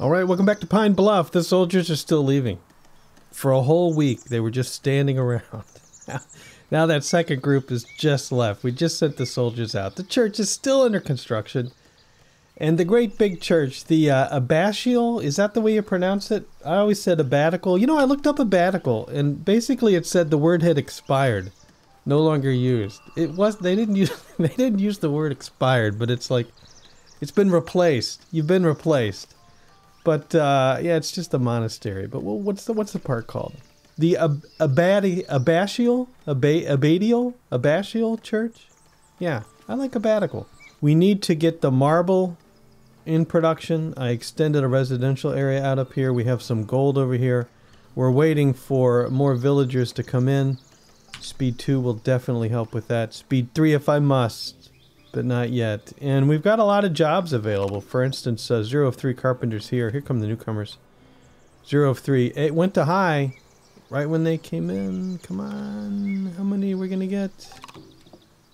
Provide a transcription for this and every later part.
Alright, welcome back to Pine Bluff. The soldiers are still leaving. For a whole week, they were just standing around. Now that second group is just left. We just sent the soldiers out. The church is still under construction. And the great big church, the abbatial, is that the way you pronounce it? I always said abbatical. You know, I looked up abbatical, and basically it said the word had expired. No longer used. It was they didn't use the word expired, but it's like it's been replaced. You've been replaced. But yeah, it's just a monastery. But well, what's the park called? The abbatial church. Yeah, I like abbatical. We need to get the marble in production. I extended a residential area out up here. We have some gold over here. We're waiting for more villagers to come in. Speed 2 will definitely help with that. Speed 3 if I must, but not yet. And we've got a lot of jobs available. For instance, 0 of 3 carpenters here. Here come the newcomers. 0 of 3. It went to high right when they came in. Come on. How many are we going to get?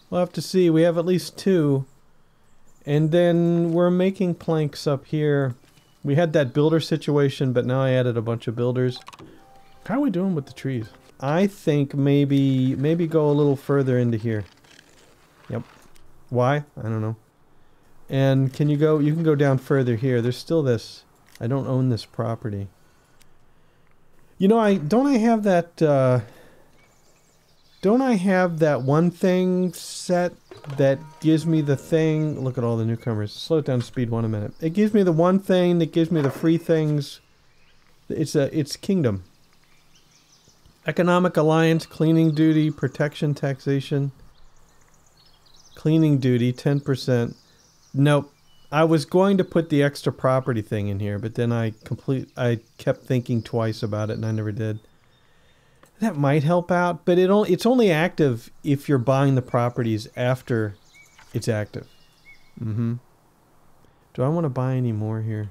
We'll have to see. We have at least 2. And then we're making planks up here. We had that builder situation, but now I added a bunch of builders. How are we doing with the trees? I think maybe go a little further into here. Yep. Why? I don't know. And can you go? You can go down further here. There's still this. I don't own this property. You know, I have that. Don't I have that one thing set that gives me the thing? Look at all the newcomers. Slow it down to speed 1 a minute. It gives me the one thing that gives me the free things. It's kingdom. Economic alliance, cleaning duty, protection, taxation. Cleaning duty, 10%. Nope. I was going to put the extra property thing in here, but then I kept thinking twice about it, and I never did. That might help out, but it's only active if you're buying the properties after it's active. Mm-hmm. Do I want to buy any more here?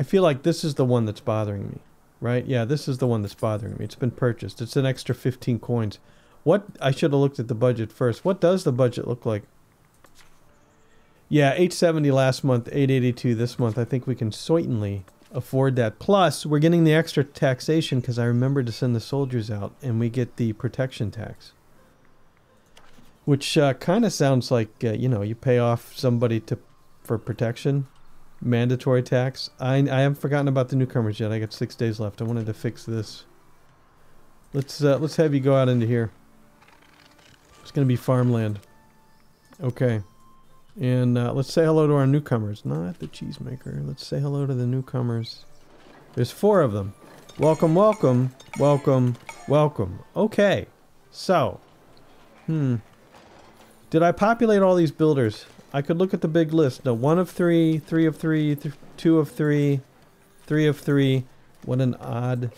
I feel like this is the one that's bothering me. Right? Yeah, this is the one that's bothering me. It's been purchased. It's an extra 15 coins. What? I should have looked at the budget first. What does the budget look like? Yeah, 870 last month, 882 this month. I think we can certainly afford that. Plus, we're getting the extra taxation because I remembered to send the soldiers out, and we get the protection tax. Which kind of sounds like, you know, you pay off somebody for protection. Mandatory tax. I haven't forgotten about the newcomers yet. I got 6 days left. I wanted to fix this. Let's have you go out into here. It's gonna be farmland. Okay. And let's say hello to our newcomers. Not the cheesemaker. Let's say hello to the newcomers. There's 4 of them. Welcome, welcome, welcome, welcome. Okay. So. Did I populate all these builders? I could look at the big list. No, 1 of 3, 3 of 3, 2 of 3, 3 of 3. What an odd.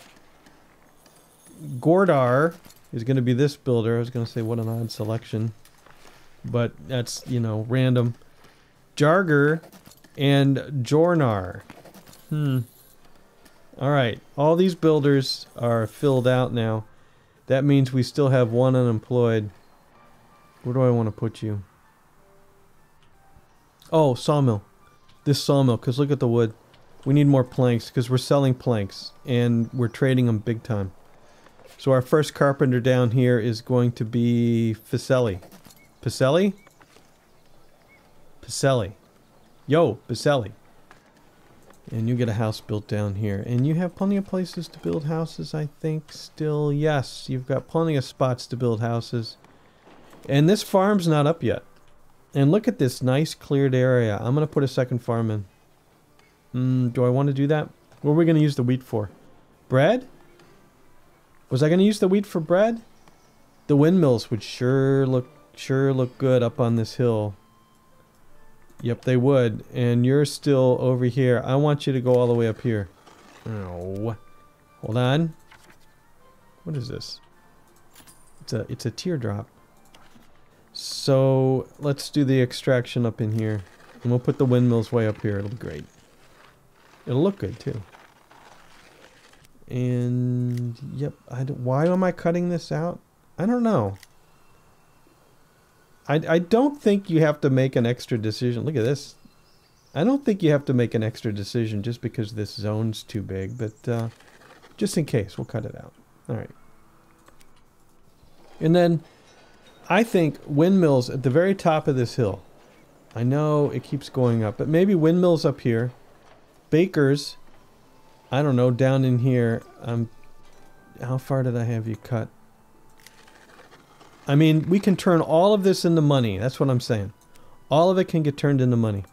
Gordar is going to be this builder. I was going to say what an odd selection, but that's, you know, random. Jarger and Jornar. All right, all these builders are filled out now. That means we still have 1 unemployed. Where do I want to put you? Oh, sawmill. This sawmill, because look at the wood. We need more planks, because we're selling planks, and we're trading them big time. So our first carpenter down here is going to be Paselli. Paselli? Paselli. Yo, Paselli. And you get a house built down here. And you have plenty of places to build houses, I think, still. Yes, you've got plenty of spots to build houses. And this farm's not up yet. And look at this nice cleared area. I'm going to put a second farm in. Do I want to do that? What are we going to use the wheat for? Bread? Was I going to use the wheat for bread? The windmills would sure look good up on this hill. Yep, they would. And you're still over here. I want you to go all the way up here. Oh. Hold on. What is this? It's a teardrop. So let's do the extraction up in here, and we'll put the windmills way up here. It'll be great. It'll look good too. And yep, why am I cutting this out? I don't know. I don't think you have to make an extra decision. Look at this. I don't think you have to make an extra decision just because this zone's too big, but just in case, we'll cut it out. All right. And then I think windmills at the very top of this hill. I know it keeps going up, but maybe windmills up here. Bakers, I don't know, down in here. How far did I have you cut? I mean, we can turn all of this into money. That's what I'm saying. All of it can get turned into money.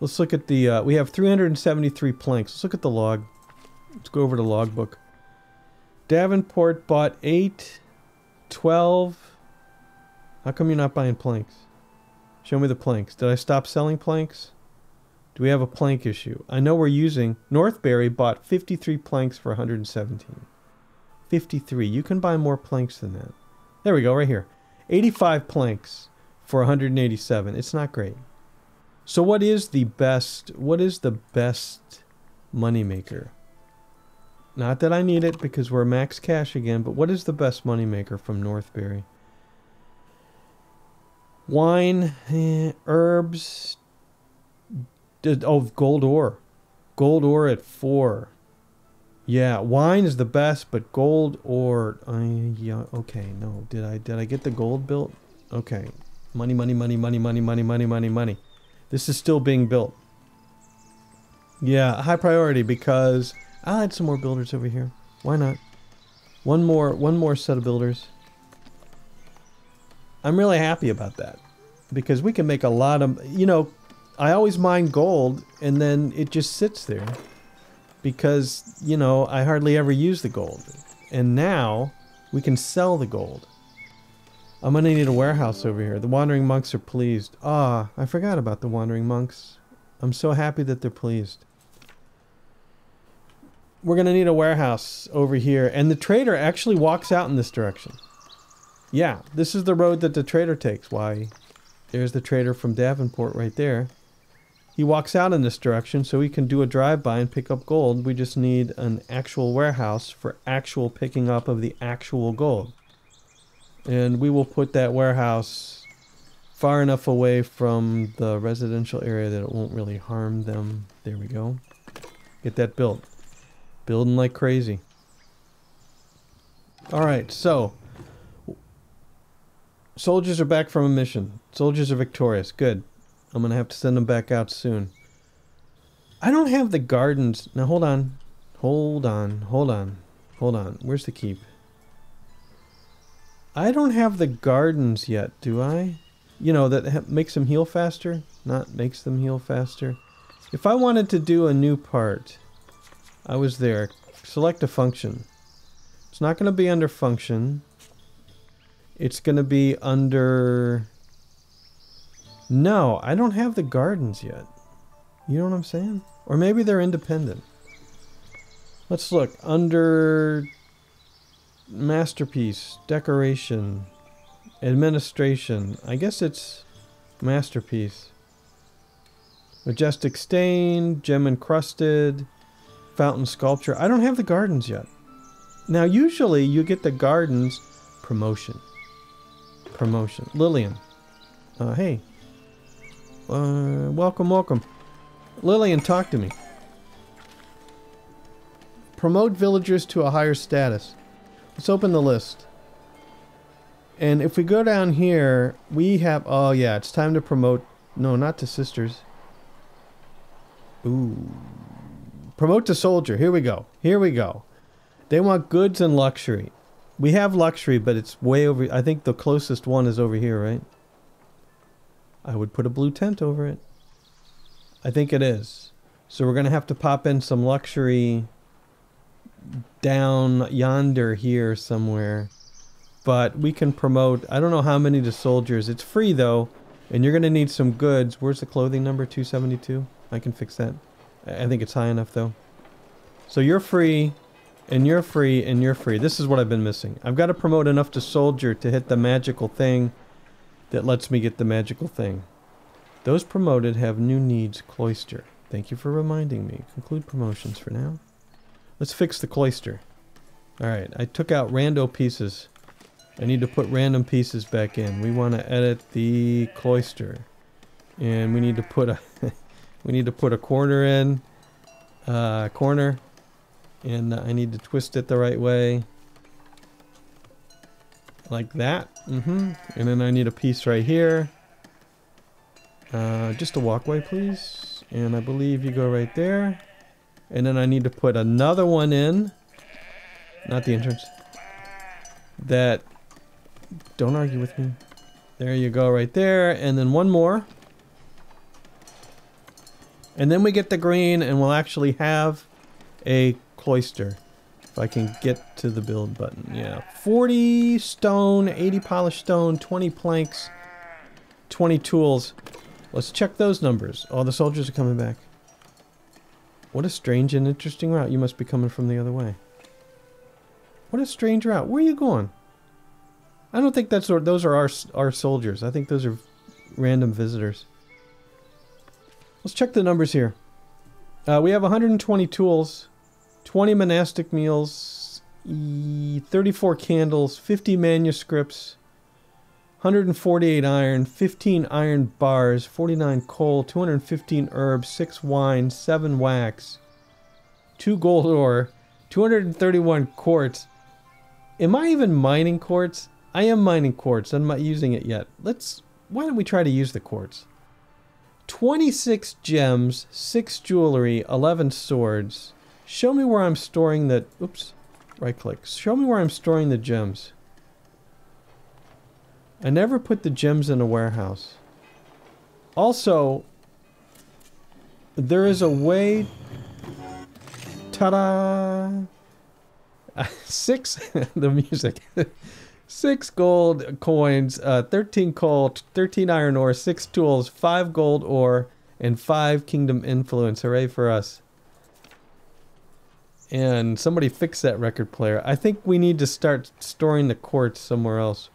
Let's look at the, we have 373 planks. Let's look at the log. Let's go over to logbook. Davenport bought 8, 12. How come you're not buying planks? Show me the planks. Did I stop selling planks? Do we have a plank issue? I know we're using, Northberry bought 53 planks for 117. 53. You can buy more planks than that. There we go, right here. 85 planks for 187. It's not great. So what is the best moneymaker? Not that I need it because we're max cash again, but what is the best moneymaker from Northberry? Wine, herbs, gold ore. Gold ore at 4. Yeah, wine is the best, but gold ore, yeah, okay, no. Did I get the gold built? Okay. Money. This is still being built. Yeah, high priority because I'll add some more builders over here. Why not? One more set of builders. I'm really happy about that because we can make a lot of, you know, I always mine gold and then it just sits there because, you know, I hardly ever use the gold. And now we can sell the gold. I'm gonna need a warehouse over here. The wandering monks are pleased. Ah, I forgot about the wandering monks. I'm so happy that they're pleased. We're gonna need a warehouse over here. And the trader actually walks out in this direction. Yeah, this is the road that the trader takes. Why, there's the trader from Davenport right there. He walks out in this direction so we can do a drive-by and pick up gold. We just need an actual warehouse for actual picking up of the actual gold. And we will put that warehouse far enough away from the residential area that it won't really harm them. There we go. Get that built. Building like crazy. Alright, so soldiers are back from a mission. Soldiers are victorious. Good. I'm going to have to send them back out soon. I don't have the gardens. Now hold on. Hold on. Where's the keep? I don't have the gardens yet, do I? You know, that makes them heal faster? Not makes them heal faster. If I wanted to do a new part, I was there. Select a function. It's not going to be under function. It's going to be under... No, I don't have the gardens yet. You know what I'm saying? Or maybe they're independent. Let's look. Under... Masterpiece, decoration, administration. I guess it's masterpiece. Majestic stain, gem encrusted, fountain sculpture. I don't have the gardens yet. Now usually you get the gardens. Promotion. Lillian. Hey. Welcome. Lillian, talk to me. Promote villagers to a higher status. Let's open the list. And if we go down here, we have... Oh, yeah, it's time to promote... No, not to sisters. Ooh. Promote to soldier. Here we go. They want goods and luxury. We have luxury, but it's way over... I think the closest one is over here, right? I would put a blue tent over it. I think it is. So we're going to have to pop in some luxury... down yonder here somewhere, but we can promote, I don't know how many to soldiers. It's free though, and you're gonna need some goods. Where's the clothing number? 272. I can fix that. I think it's high enough though. So you're free, and you're free, and you're free. This is what I've been missing. I've got to promote enough to soldier to hit the magical thing that lets me get the magical thing. Those promoted have new needs. Cloister. Thank you for reminding me. Conclude promotions for now. Let's fix the cloister. Alright, I took out rando pieces. I need to put random pieces back in. We want to edit the cloister. And we need to put a... We need to put a corner in. And I need to twist it the right way. Like that. And then I need a piece right here. Just a walkway, please. And I believe you go right there. And then I need to put another one in. Not the entrance. That... Don't argue with me. There you go, right there. And then one more. And then we get the green, and we'll actually have a cloister. If I can get to the build button. Yeah. 40 stone, 80 polished stone, 20 planks, 20 tools. Let's check those numbers. Oh, the soldiers are coming back. What a strange and interesting route. You must be coming from the other way. What a strange route. Where are you going? I don't think that's those are our soldiers. I think those are random visitors. Let's check the numbers here. We have 120 tools, 20 monastic meals, 34 candles, 50 manuscripts, 148 iron, 15 iron bars, 49 coal, 215 herbs, 6 wine, 7 wax, 2 gold ore, 231 quartz. Am I even mining quartz? I am mining quartz. I'm not using it yet. Why don't we try to use the quartz? 26 gems, 6 jewelry, 11 swords. Show me where I'm storing the... Oops. Right click. Show me where I'm storing the gems. I never put the gems in a warehouse. Also, there is a way... Ta-da! 6... the music... 6 gold coins, 13 coal, 13 iron ore, 6 tools, 5 gold ore, and 5 kingdom influence. Hooray for us. And somebody fix that record player. I think we need to start storing the quartz somewhere else.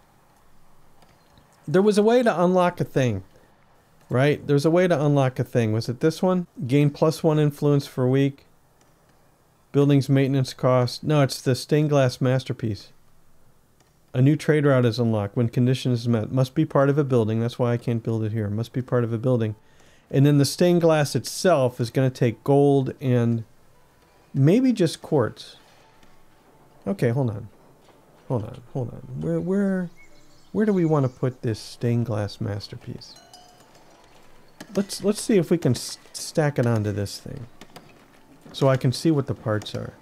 There was a way to unlock a thing, right? There's a way to unlock a thing. Was it this one? Gain +1 influence for a week. Buildings maintenance cost. No, it's the stained glass masterpiece. A new trade route is unlocked when conditions met. Must be part of a building. That's why I can't build it here. Must be part of a building. And then the stained glass itself is going to take gold and maybe just quartz. Okay, hold on. Hold on, hold on. Where do we want to put this stained glass masterpiece? Let's see if we can stack it onto this thing. So I can see what the parts are.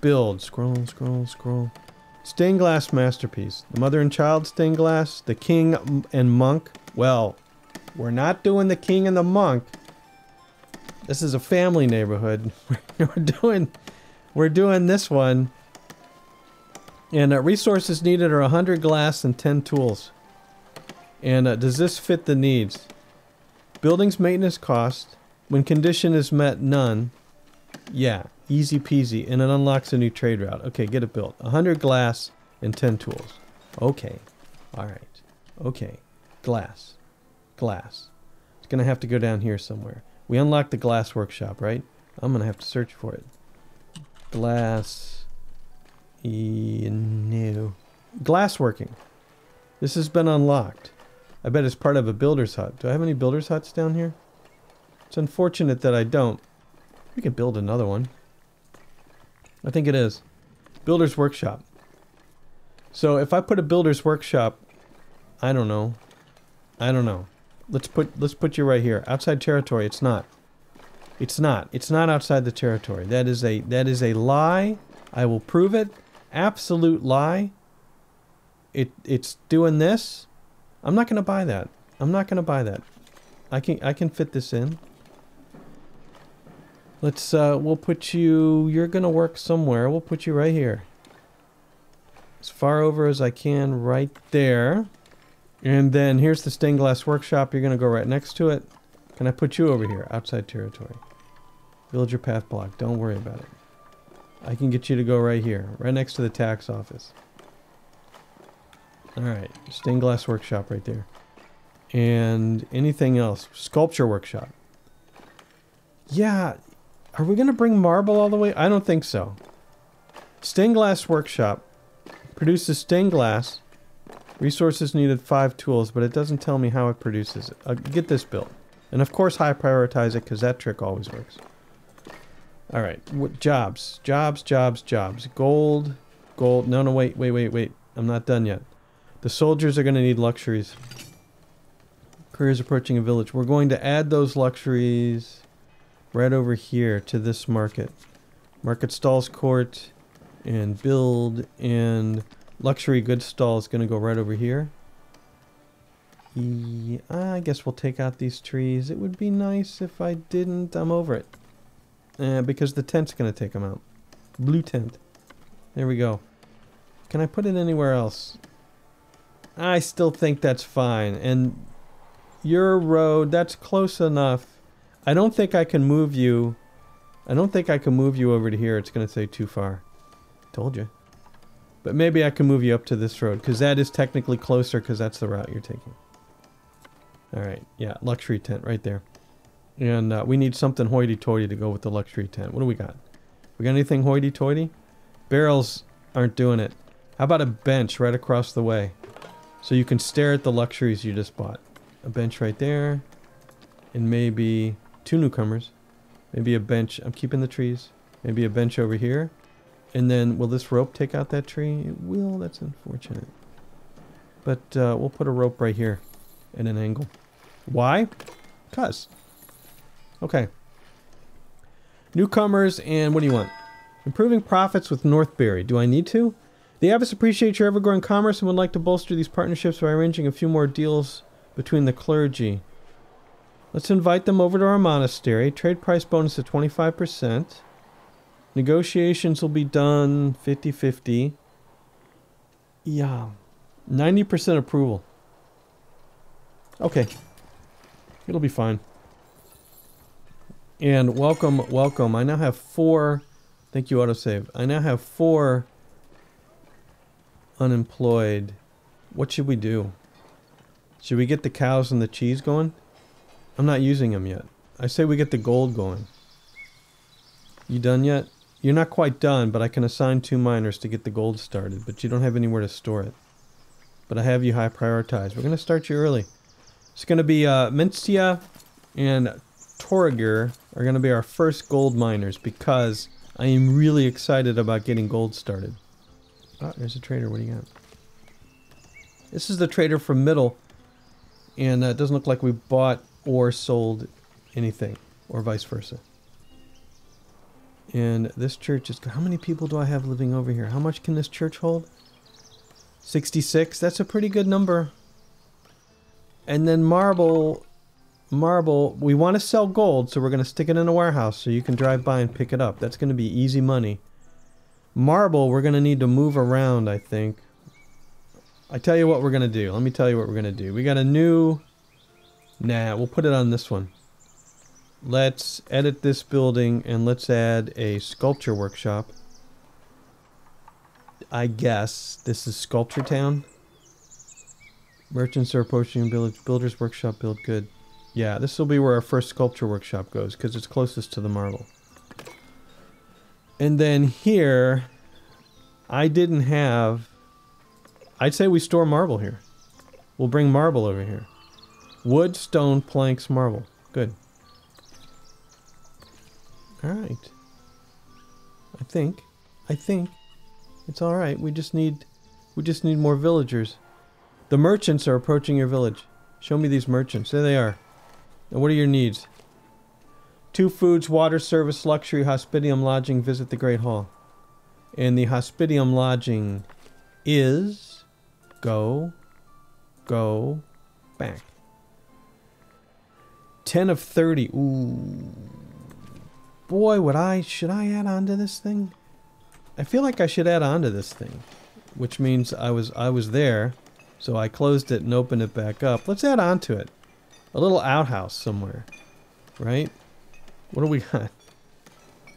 Build. Scroll, scroll, scroll. Stained glass masterpiece. The mother and child stained glass. The king and monk. Well, we're not doing the king and the monk. This is a family neighborhood. We're doing this one. And resources needed are 100 glass and 10 tools. And does this fit the needs? Buildings maintenance cost. When condition is met, none. Yeah. Easy peasy, and it unlocks a new trade route. Okay, get it built. 100 glass and 10 tools. Okay. Alright. Okay. Glass. Glass. It's going to have to go down here somewhere. We unlocked the glass workshop, right? I'm going to have to search for it. Glass. No. Glass working. This has been unlocked. I bet it's part of a builder's hut. Do I have any builder's huts down here? It's unfortunate that I don't. We can build another one. I think it is. Builder's workshop. So if I put a builder's workshop, I don't know. Let's put you right here. Outside territory. It's not outside the territory. That is a lie. I will prove it. Absolute lie. It's doing this. I'm not going to buy that. I can fit this in. Let's, we'll put you, you're going to work somewhere. We'll put you right here. As far over as I can right there. And then here's the stained glass workshop. You're going to go right next to it. Can I put you over here? Outside territory. Villager path block. Don't worry about it. I can get you to go right here. Right next to the tax office. Alright. Stained glass workshop right there. And anything else? Sculpture workshop. Yeah. Are we going to bring marble all the way? I don't think so. Stained glass workshop. Produces stained glass. Resources needed 5 tools, but it doesn't tell me how it produces it. Get this built. And of course high prioritize it because that trick always works. Alright, jobs. Jobs, jobs, jobs. Gold, gold. No, wait. I'm not done yet. The soldiers are going to need luxuries. Careers approaching a village. We're going to add those luxuries right over here to this market. Market stalls, court, and build, and luxury goods stall is going to go right over here. Yeah, I guess we'll take out these trees. It would be nice if I didn't. I'm over it. Because the tent's going to take them out. Blue tent. There we go. Can I put it anywhere else? I still think that's fine. And your road, that's close enough. I don't think I can move you. I don't think I can move you over to here. It's going to say too far. Told you. But maybe I can move you up to this road, because that is technically closer, because that's the route you're taking. Alright, yeah, luxury tent right there. And we need something hoity-toity to go with the luxury tent. What do we got? We got anything hoity-toity? Barrels aren't doing it. How about a bench right across the way? So you can stare at the luxuries you just bought. A bench right there. And maybe two newcomers. Maybe a bench. I'm keeping the trees. Maybe a bench over here. And then will this rope take out that tree? It will. That's unfortunate. But we'll put a rope right here at an angle. Why? 'Cause. Okay. Newcomers, and what do you want? Improving profits with Northberry. Do I need to? The Abbess appreciate your ever-growing commerce and would like to bolster these partnerships by arranging a few more deals between the clergy. Let's invite them over to our monastery. Trade price bonus of 25%. Negotiations will be done 50-50. Yeah. 90% approval. Okay. It'll be fine. And welcome, welcome. I now have four... Thank you, autosave. I now have four... unemployed. What should we do? Should we get the cows and the cheese going? I'm not using them yet. I say we get the gold going. You done yet? You're not quite done, but I can assign two miners to get the gold started, but you don't have anywhere to store it. But I have you high prioritized. We're going to start you early. It's going to be Mentsia and Torager are going to be our first gold miners because I am really excited about getting gold started. Oh, there's a trader. What do you got? This is the trader from middle. And it doesn't look like we bought or sold anything. Or vice versa. And this church is... How many people do I have living over here? How much can this church hold? 66. That's a pretty good number. And then marble... Marble... We want to sell gold, so we're going to stick it in a warehouse so you can drive by and pick it up. That's going to be easy money. Marble, we're going to need to move around, I think. I tell you what we're going to do. Let me tell you what we're going to do. We got a new... Nah, we'll put it on this one. Let's edit this building and let's add a sculpture workshop. I guess this is Sculpture Town. Merchants are approaching village. Builders workshop build good. Yeah, this will be where our first sculpture workshop goes because it's closest to the marble. And then here, I didn't have... I'd say we store marble here. We'll bring marble over here. Wood, stone, planks, marble. Good. Alright. I think it's alright. We just need more villagers. The merchants are approaching your village. Show me these merchants. There they are. Now what are your needs? 2 foods, water, service, luxury, hospitium, lodging, visit the Great Hall. And the hospitium lodging is... Go... back. 10 of 30. Ooh. Boy, should I add on to this thing? I feel like I should add on to this thing. Which means I was there, so I closed it and opened it back up. Let's add on to it. A little outhouse somewhere. Right? What do we got?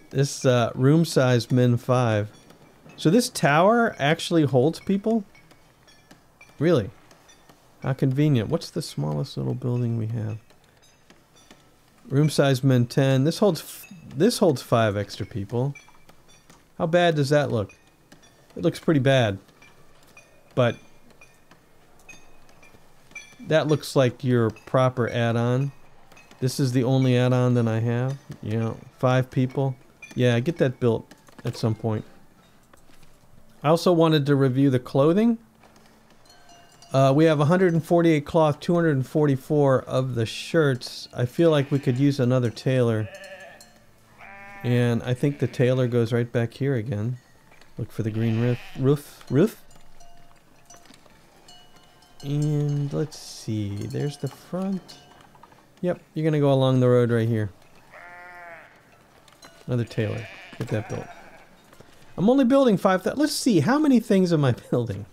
This room size min 5. So this tower actually holds people? Really? How convenient. What's the smallest little building we have? Room size min 10. This holds 5 extra people. How bad does that look? It looks pretty bad. But that looks like your proper add-on. This is the only add-on that I have. Yeah, 5 people. Yeah, get that built at some point. I also wanted to review the clothing. We have 148 cloth, 244 of the shirts. I feel like we could use another tailor. And I think the tailor goes right back here again. Look for the green roof. And let's see, there's the front. Yep, you're gonna go along the road right here. Another tailor, get that built. I'm only building 5,000. Let's see, how many things am I building?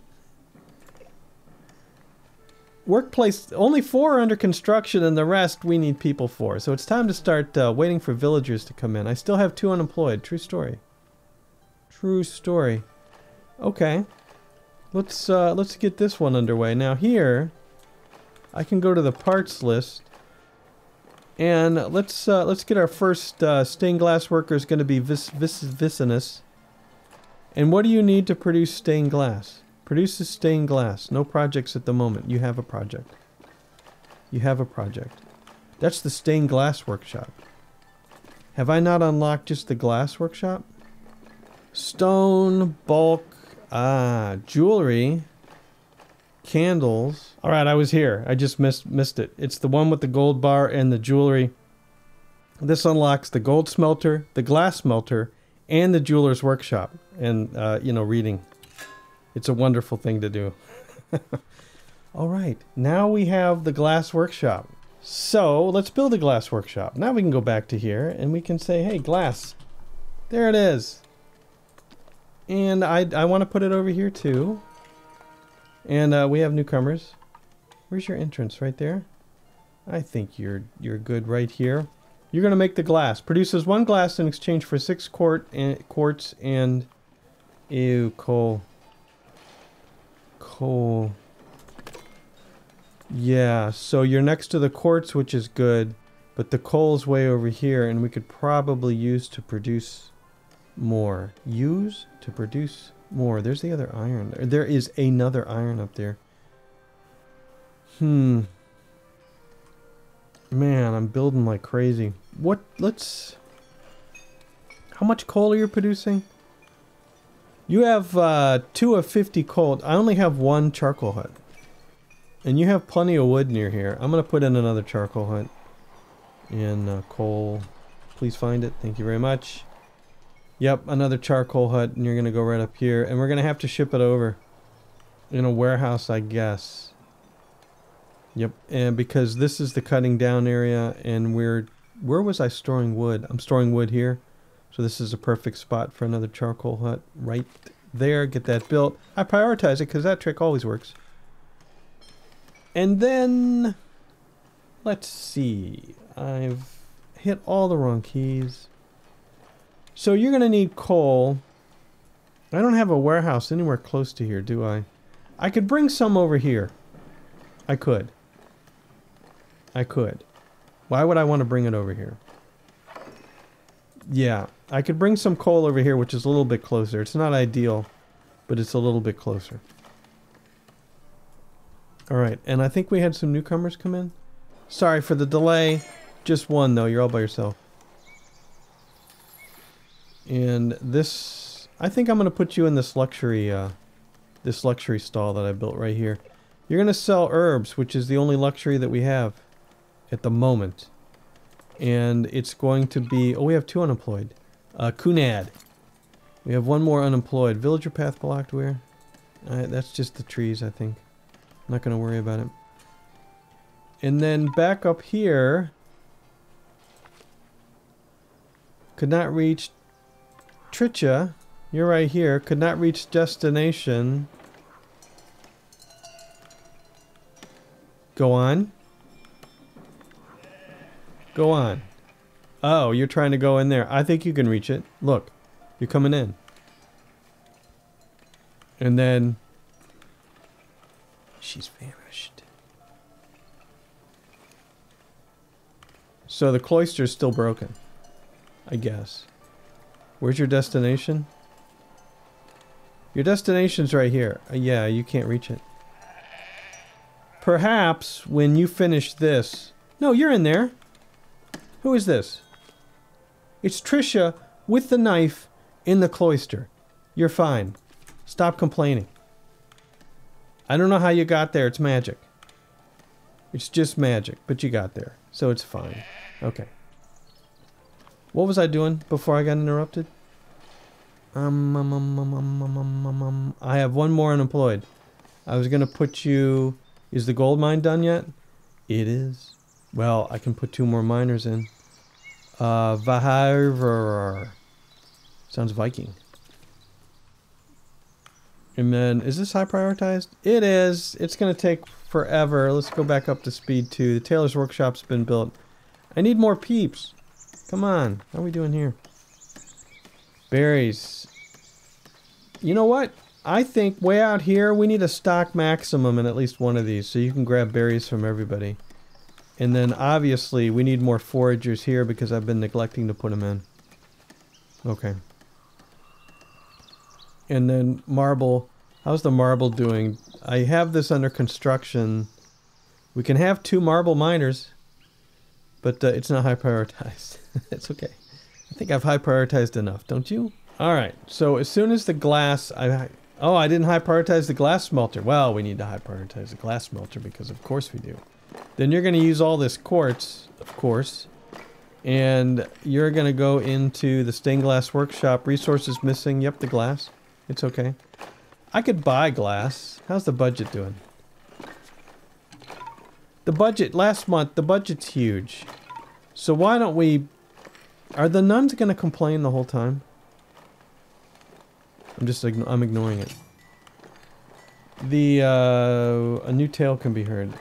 Workplace, only 4 are under construction and the rest we need people for. So it's time to start waiting for villagers to come in. I still have 2 unemployed, true story. True story. Okay. Let's get this one underway. Now here, I can go to the parts list, and let's get our first stained glass worker is going to be Visenous. And what do you need to produce stained glass? Produces stained glass. No projects at the moment. You have a project. You have a project. That's the stained glass workshop. Have I not unlocked just the glass workshop? Stone, bulk, jewelry, candles. All right, I was here. I just missed it. It's the one with the gold bar and the jewelry. This unlocks the gold smelter, the glass smelter, and the jeweler's workshop. And, you know, reading. It's a wonderful thing to do. All right, now we have the glass workshop. So let's build a glass workshop. Now we can go back to here and we can say, hey, glass. There it is. And I want to put it over here too. And we have newcomers. Where's your entrance? Right there. I think you're good right here. You're gonna make the glass. Produces 1 glass in exchange for 6 quartz and ew, coal. Yeah. So you're next to the quartz, which is good, but the coal's way over here, and we could probably use to produce more. Use to produce more. There's the other iron. There is another iron up there. Man, I'm building like crazy. What? Let's... How much coal are you producing? You have 2 of 50 coal. I only have 1 charcoal hut. And you have plenty of wood near here. I'm going to put in another charcoal hut. And coal. Please find it. Thank you very much. Yep, another charcoal hut, and you're going to go right up here. And we're going to have to ship it over in a warehouse, I guess. Yep, and because this is the cutting down area, and we're... Where was I storing wood? I'm storing wood here. So this is a perfect spot for another charcoal hut right there. Get that built. I prioritize it because that trick always works. And then... Let's see. I've hit all the wrong keys. So you're going to need coal. I don't have a warehouse anywhere close to here, do I? I could bring some over here. I could. I could. Why would I want to bring it over here? Yeah, I could bring some coal over here, which is a little bit closer. It's not ideal, but it's a little bit closer. All right, and I think we had some newcomers come in. Sorry for the delay. Just one, though. You're all by yourself. And this, I think I'm going to put you in this luxury stall that I built right here. You're going to sell herbs, which is the only luxury that we have at the moment. And it's going to be, oh, we have 2 unemployed. Kunad. We have 1 more unemployed. Villager path blocked where? That's just the trees, I think. I'm not going to worry about it. And then back up here. Could not reach... Trisha, you're right here. Could not reach destination. Go on. Go on. Oh, you're trying to go in there. I think you can reach it. Look, you're coming in. And then... She's vanished. So the cloister's still broken, I guess. Where's your destination? Your destination's right here. Yeah, you can't reach it. Perhaps when you finish this... No, you're in there. Who is this? It's Trisha with the knife in the cloister. You're fine. Stop complaining. I don't know how you got there. It's magic. It's just magic, but you got there. So it's fine. Okay. What was I doing before I got interrupted? I have one more unemployed. I was going to put you... Is the gold mine done yet? It is. Well, I can put two more miners in. Vahavar. Sounds Viking. And then, is this high prioritized? It is. It's going to take forever. Let's go back up to speed 2. The tailor's workshop's been built. I need more peeps. Come on. How are we doing here? Berries. You know what? I think way out here, we need a stock maximum in at least one of these. So you can grab berries from everybody. And then, obviously, we need more foragers here because I've been neglecting to put them in. Okay. And then marble. How's the marble doing? I have this under construction. We can have 2 marble miners, but it's not high prioritized. That's okay. I think I've high prioritized enough, don't you? All right. So as soon as the glass, I didn't high prioritize the glass smelter. Well, we need to high prioritize the glass smelter because of course we do. Then you're going to use all this quartz, of course. And you're going to go into the stained glass workshop. Resources missing. Yep, the glass. It's okay. I could buy glass. How's the budget doing? The budget, last month, the budget's huge. So why don't we... Are the nuns going to complain the whole time? I'm ignoring it. The, a new tale can be heard.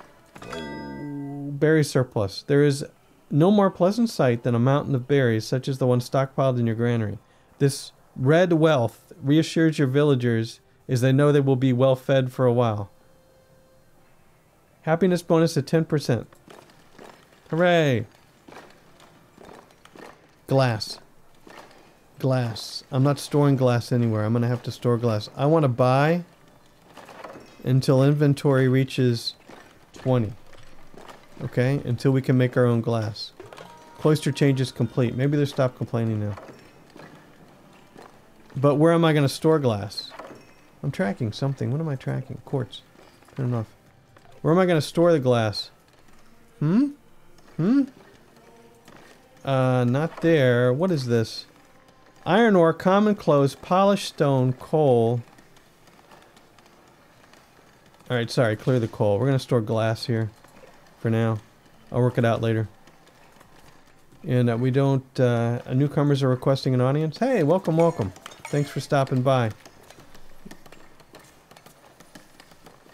Berry surplus. There is no more pleasant sight than a mountain of berries, such as the one stockpiled in your granary. This red wealth reassures your villagers as they know they will be well fed for a while. Happiness bonus at 10%. Hooray! Glass. Glass. I'm not storing glass anywhere. I'm going to have to store glass. I want to buy until inventory reaches 20. Okay? Until we can make our own glass. Cloister change is complete. Maybe they'll stop complaining now. But where am I going to store glass? I'm tracking something. What am I tracking? Quartz. Turn it off. Where am I going to store the glass? Not there. What is this? Iron ore, common clothes, polished stone, coal. Alright, sorry. Clear the coal. We're going to store glass here for now. I'll work it out later. And we don't... newcomers are requesting an audience. Hey, welcome, welcome. Thanks for stopping by.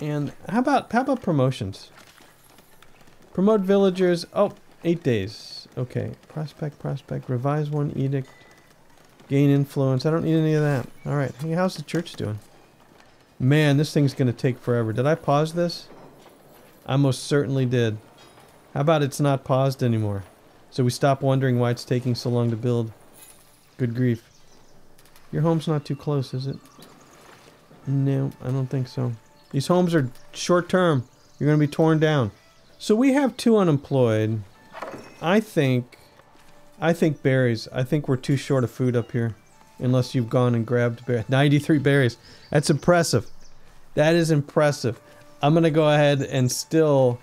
And how about promotions? Promote villagers. Oh, 8 days. Okay. Prospect. Revise one edict. Gain influence. I don't need any of that. All right. Hey, how's the church doing? Man, this thing's going to take forever. Did I pause this? I most certainly did. How about it's not paused anymore? So we stop wondering why it's taking so long to build. Good grief. Your home's not too close, is it? No, I don't think so. These homes are short term. You're going to be torn down. So we have 2 unemployed. I think berries. I think we're too short of food up here. Unless you've gone and grabbed berries. 93 berries. That's impressive. That is impressive. I'm going to go ahead and still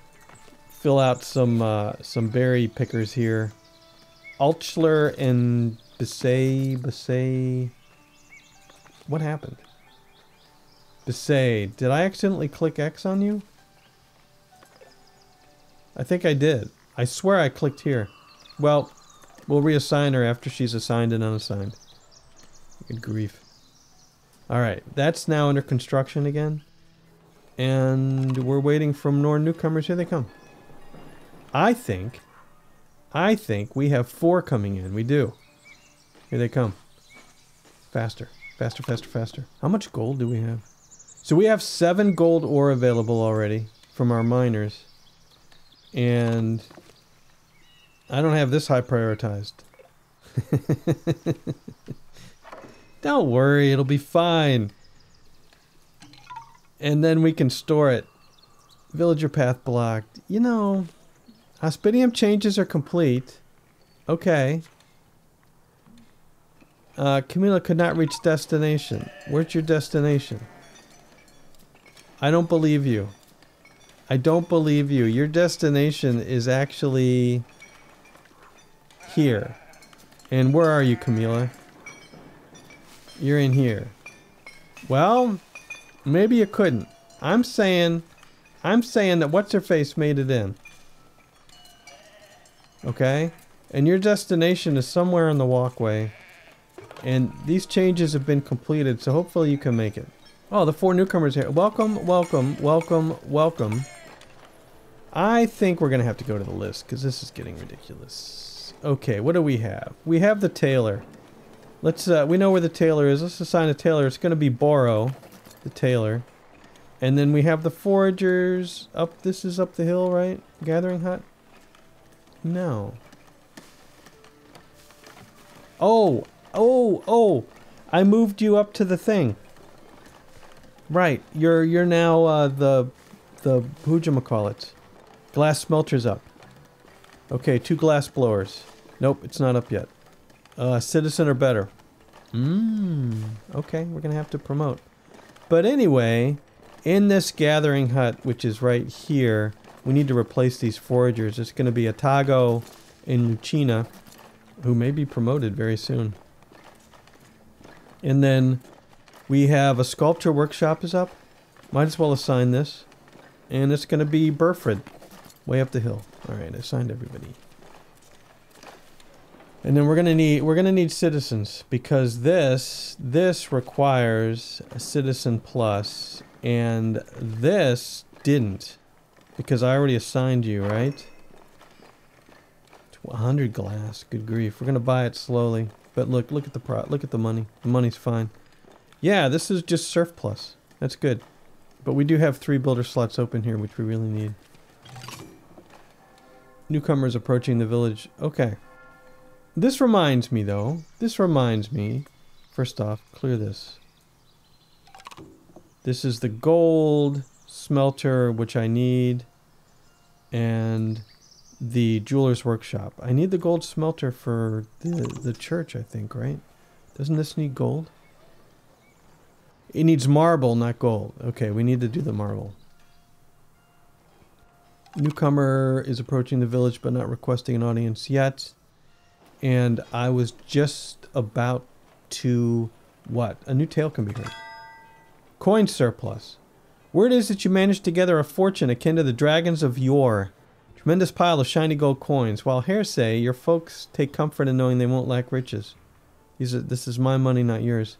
fill out some berry pickers here. Altschler and Bessay. What happened? Bessay, did I accidentally click X on you? I think I did. I swear I clicked here. Well, we'll reassign her after she's assigned and unassigned. Good grief. Alright, that's now under construction again. And we're waiting for more newcomers. Here they come. I think we have 4 coming in. We do. Here they come. Faster. Faster, faster, faster. How much gold do we have? So we have 7 gold ore available already from our miners. And I don't have this high prioritized. Don't worry, it'll be fine. And then we can store it. Villager path blocked. You know, Hospitium changes are complete. Okay. Camilla could not reach destination. Where's your destination? I don't believe you. I don't believe you. Your destination is actually here. And where are you, Camilla? You're in here. Well, maybe you couldn't. I'm saying that what's-her-face made it in. Okay? And your destination is somewhere in the walkway. And these changes have been completed, so hopefully you can make it. Oh, the four newcomers here. Welcome, welcome, welcome, welcome. I think we're going to have to go to the list, because this is getting ridiculous. Okay, what do we have? We have the tailor. Let's, we know where the tailor is. Let's assign a tailor. It's going to be Borrow, the tailor. And then we have the foragers up. This is up the hill, right? Gathering hut? No. Oh, oh, oh! I moved you up to the thing. Right, you're now the whoojamacallit. Glass smelter's up. Okay, two glass blowers. Nope, it's not up yet. Citizen or better. Okay, we're gonna have to promote. But anyway. In this gathering hut, which is right here, we need to replace these foragers. It's going to be Otago and Luchina, who may be promoted very soon. And then we have a sculpture workshop is up. Might as well assign this. And it's going to be Burfred, way up the hill. All right, I assigned everybody. And then we're going to need citizens, because this requires a citizen plus. And this didn't, because I already assigned you, right? 100 glass, good grief. We're gonna buy it slowly, but look at the money. The money's fine. Yeah, this is just surf plus. That's good, but we do have 3 builder slots open here, which we really need. Newcomers approaching the village. Okay. This reminds me, though. This reminds me. First off, clear this. This is the gold smelter, which I need, and the jeweler's workshop. I need the gold smelter for the church, I think, right? Doesn't this need gold? It needs marble, not gold. Okay, we need to do the marble. Newcomer is approaching the village but not requesting an audience yet. And I was just about to... what? A new tale can be heard. Coin surplus. Word is that you managed to gather a fortune akin to the dragons of yore. Tremendous pile of shiny gold coins. While hares say, your folks take comfort in knowing they won't lack riches. This is my money, not yours.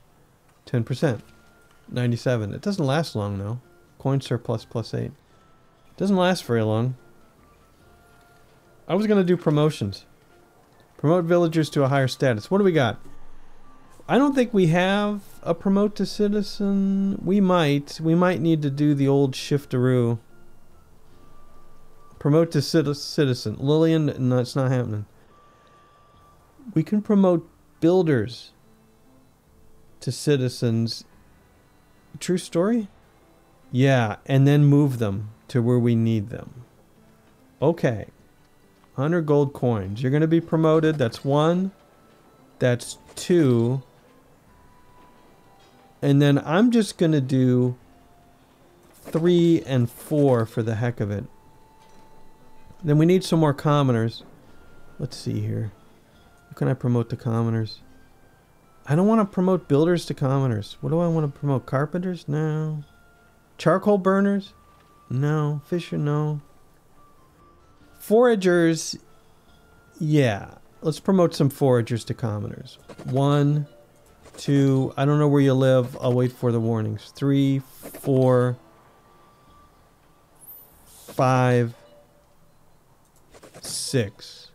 10%. 97. It doesn't last long, though. Coin surplus plus 8. It doesn't last very long. I was going to do promotions. Promote villagers to a higher status. What do we got? I don't think we have a promote to citizen. We might need to do the old shiftaroo. Promote to citizen. Lillian, no, it's not happening. We can promote builders to citizens. True story? Yeah, and then move them to where we need them. Okay. 100 gold coins. You're going to be promoted. That's 1. That's 2. And then I'm just going to do 3 and 4 for the heck of it. Then we need some more commoners. Let's see here. How can I promote the commoners? I don't want to promote builders to commoners. What do I want to promote? Carpenters? No. Charcoal burners? No. Fisher? No. Foragers? Yeah. Let's promote some foragers to commoners. 1, 2, I don't know where you live. I'll wait for the warnings. 3, 4, 5, 6.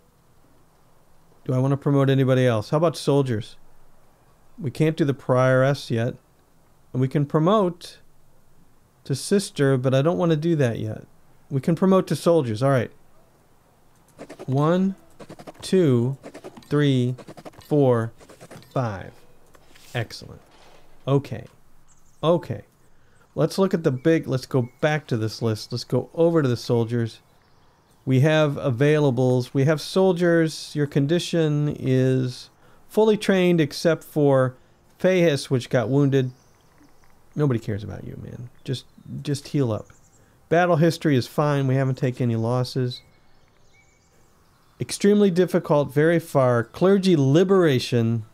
Do I want to promote anybody else? How about soldiers? We can't do the prioress yet. And we can promote to sister, but I don't want to do that yet. We can promote to soldiers. All right. 1, 2, 3, 4, 5. Excellent. Okay. Okay. Let's look at the big... Let's go back to this list. Let's go over to the soldiers. We have availables. We have soldiers. Your condition is fully trained except for Fahis, which got wounded. Nobody cares about you, man. Just heal up. Battle history is fine. We haven't taken any losses. Extremely difficult, very far. Clergy liberation.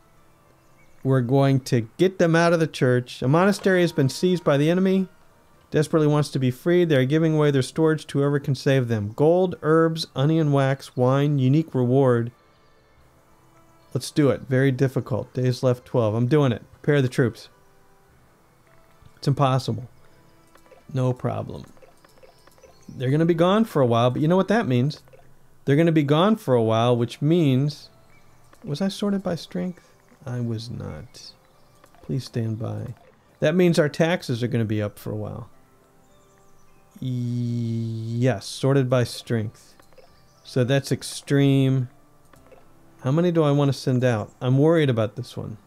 We're going to get them out of the church. A monastery has been seized by the enemy. Desperately wants to be freed. They are giving away their storage to whoever can save them. Gold, herbs, onion wax, wine, unique reward. Let's do it. Very difficult. Days left 12. I'm doing it. Prepare the troops. It's impossible. No problem. They're going to be gone for a while, but you know what that means. They're going to be gone for a while, which means... Was I sorted by strength? I was not. Please stand by. That means our taxes are going to be up for a while. Yes, sorted by strength. So that's extreme. How many do I want to send out? I'm worried about this one.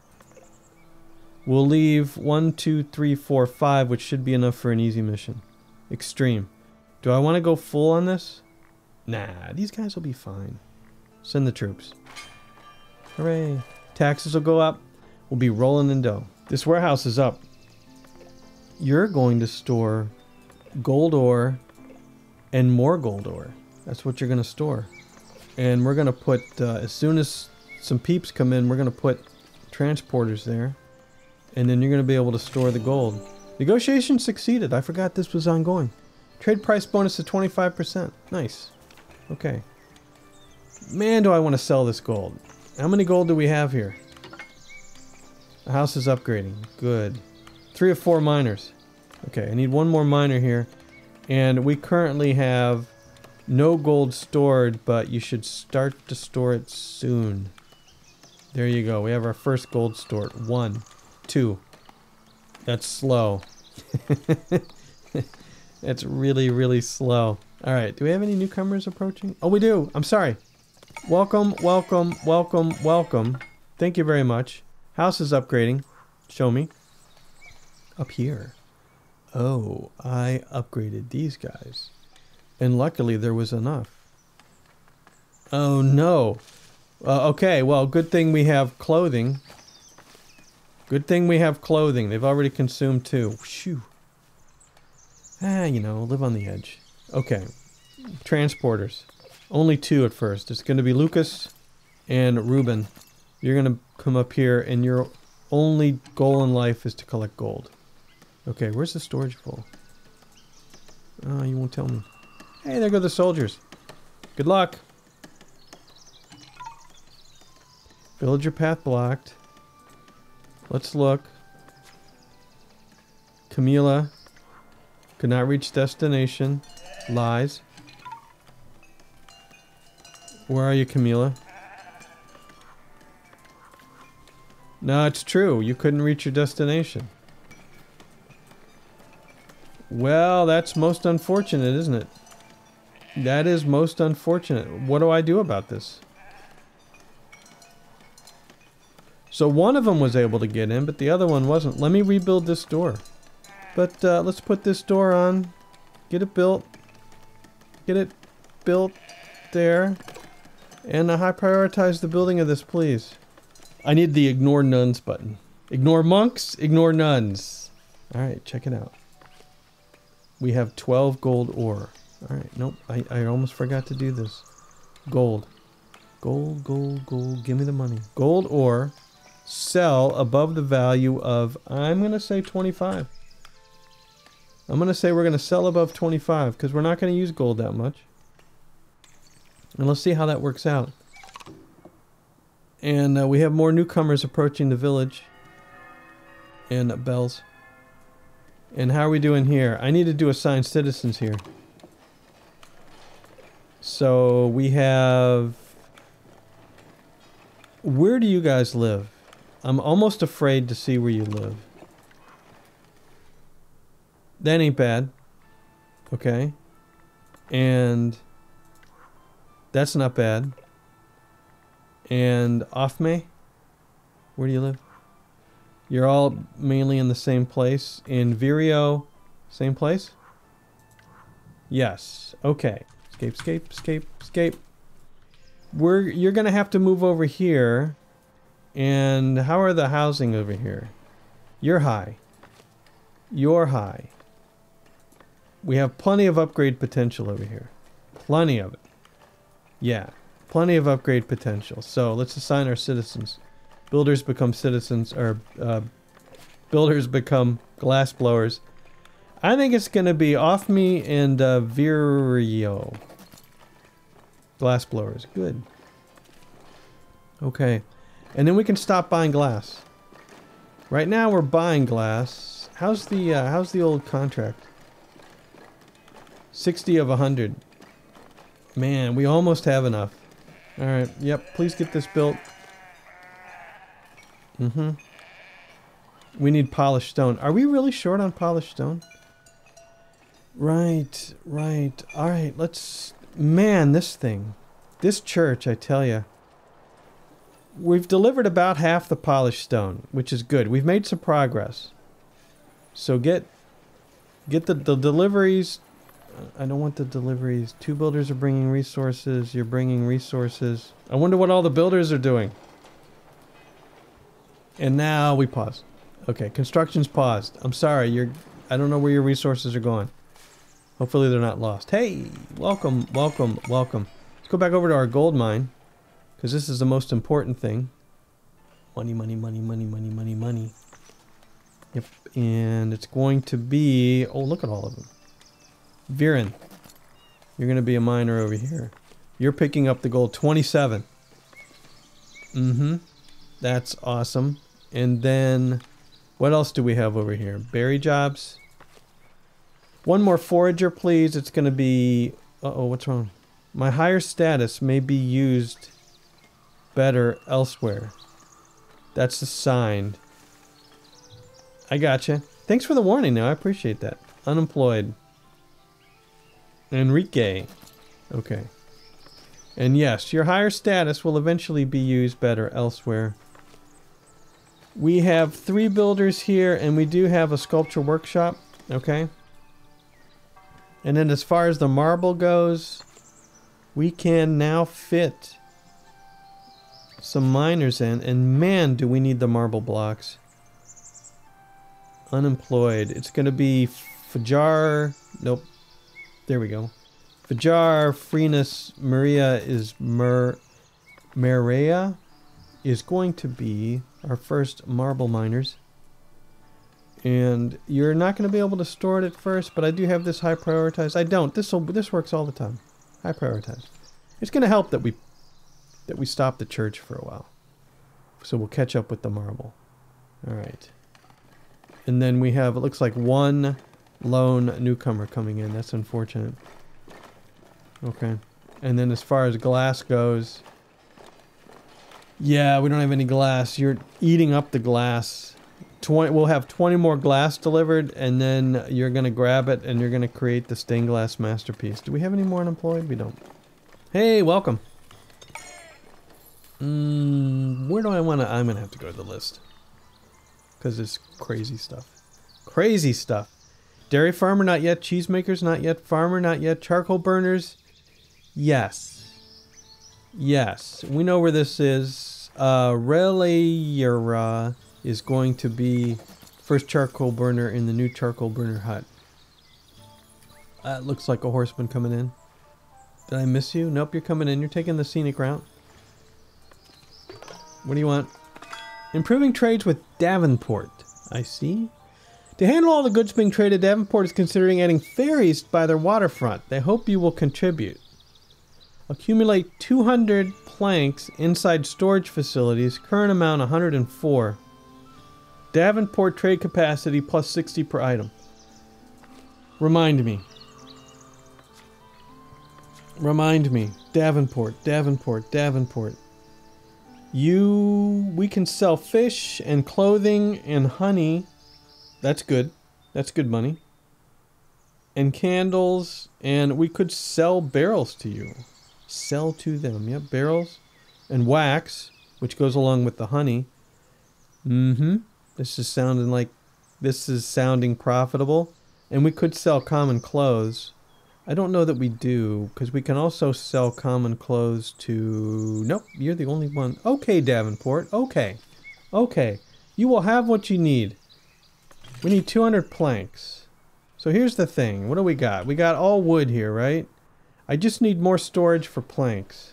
We'll leave 1, 2, 3, 4, 5, which should be enough for an easy mission. Extreme. Do I want to go full on this? Nah, these guys will be fine. Send the troops. Hooray. Taxes will go up. We'll be rolling in dough. This warehouse is up. You're going to store gold ore and more gold ore. That's what you're going to store. And we're going to put, as soon as some peeps come in, we're going to put transporters there. And then you're going to be able to store the gold. Negotiation succeeded. I forgot this was ongoing. Trade price bonus to 25%. Nice. Okay. Man, do I want to sell this gold. How many gold do we have here? The house is upgrading. Good. 3 or 4 miners. Okay, I need one more miner here. And we currently have no gold stored, but you should start to store it soon. There you go. We have our first gold stored. 1, 2. That's slow. That's really, really slow. All right. Do we have any newcomers approaching? Oh, we do. I'm sorry. Welcome, welcome, welcome, welcome. Thank you very much. House is upgrading. Show me. Up here. Oh, I upgraded these guys. And luckily there was enough. Oh, no. Okay, well, good thing we have clothing. Good thing we have clothing. They've already consumed 2. Shoo. Ah, you know, live on the edge. Okay. Transporters. Only 2 at first. It's going to be Lucas and Reuben. You're going to come up here, and your only goal in life is to collect gold. Okay, where's the storage full? Oh, you won't tell me. Hey, there go the soldiers. Good luck. Villager path blocked. Let's look. Camilla could not reach destination. Lies. Where are you, Camilla? No, it's true. You couldn't reach your destination. Well, that's most unfortunate, isn't it? That is most unfortunate. What do I do about this? So one of them was able to get in, but the other one wasn't. Let me rebuild this door. But let's put this door on. Get it built. Get it built there. And I high prioritize the building of this, please. I need the ignore nuns button. Ignore monks, ignore nuns. All right, check it out. We have 12 gold ore. All right, nope, I almost forgot to do this. Gold. Gold, gold, gold, give me the money. Gold ore, sell above the value of, I'm going to say 25. I'm going to say we're going to sell above 25 because we're not going to use gold that much. And let's see how that works out. And we have more newcomers approaching the village. And bells. And how are we doing here? I need to do assigned citizens here. So we have... Where do you guys live? I'm almost afraid to see where you live. That ain't bad. Okay. And... That's not bad. And Offme, where do you live? You're all mainly in the same place. In Virio, same place? Yes. Okay. Let's escape. You're gonna have to move over here. And how are the housing over here? You're high. You're high. We have plenty of upgrade potential over here. Plenty of it. Yeah. Plenty of upgrade potential. So let's assign our citizens. Builders become citizens, or builders become glass blowers. I think it's going to be Offme and Virio. Glass blowers. Good. Okay. And then we can stop buying glass. Right now we're buying glass. How's the old contract? 60 of 100. Man, we almost have enough. All right. Yep. Please get this built. Mm-hmm. We need polished stone. Are we really short on polished stone? Right. Right. All right. Let's... Man, this thing. This church, I tell you. We've delivered about half the polished stone, which is good. We've made some progress. So get the deliveries. I don't want the deliveries. Two builders are bringing resources. You're bringing resources. I wonder what all the builders are doing. And now we pause. Okay, construction's paused. I'm sorry. I don't know where your resources are going. Hopefully they're not lost. Hey, welcome, welcome, welcome. Let's go back over to our gold mine. Because this is the most important thing. Money, money, money, money, money, money, money. Yep, and it's going to be... Oh, look at all of them. Viren, you're going to be a miner over here. You're picking up the gold. 27. Mm-hmm. That's awesome. And then... What else do we have over here? Berry jobs. One more forager, please. It's going to be... Uh-oh, what's wrong? My higher status may be used... better elsewhere. That's the sign. I gotcha. Thanks for the warning though. I appreciate that. Unemployed. Enrique. Okay. And yes, your higher status will eventually be used better elsewhere. We have 3 builders here and we do have a sculpture workshop. Okay. And then as far as the marble goes, we can now fit some miners in, and man, do we need the marble blocks. Unemployed. It's going to be Fajr. Nope. There we go. Vajar, Frenus, Maria is Maria is going to be our first marble miners. And you're not going to be able to store it at first, but I do have this high prioritized. I don't. This works all the time. High prioritized. It's going to help that we stopped the church for a while. So we'll catch up with the marble. Alright. And then we have, it looks like, one lone newcomer coming in. That's unfortunate. Okay. And then as far as glass goes... Yeah, we don't have any glass. You're eating up the glass. We'll have 20 more glass delivered, and then you're going to grab it, and you're going to create the stained glass masterpiece. Do we have any more unemployed? We don't. Hey, welcome. Where do I want to... I'm going to have to go to the list. Because it's crazy stuff. Crazy stuff. Dairy farmer, not yet. Cheesemakers, not yet. Farmer, not yet. Charcoal burners. Yes. Yes. We know where this is. Raleighura is going to be first charcoal burner in the new charcoal burner hut. That looks like a horseman coming in. Did I miss you? Nope, you're coming in. You're taking the scenic route. What do you want? Improving trades with Davenport. I see. To handle all the goods being traded, Davenport is considering adding ferries by their waterfront. They hope you will contribute. Accumulate 200 planks inside storage facilities. Current amount 104. Davenport trade capacity plus 60 per item. Remind me. Remind me. Davenport, Davenport, Davenport. We can sell fish and clothing and honey. That's good. That's good money. And candles. And we could sell barrels to you. Sell to them. Yep, barrels. And wax, which goes along with the honey. Mm-hmm. This is sounding profitable. And we could sell common clothes. I don't know that we do, because we can also sell common clothes to... Nope, you're the only one. Okay, Davenport. Okay. Okay. You will have what you need. We need 200 planks. So here's the thing. What do we got? We got all wood here, right? I just need more storage for planks.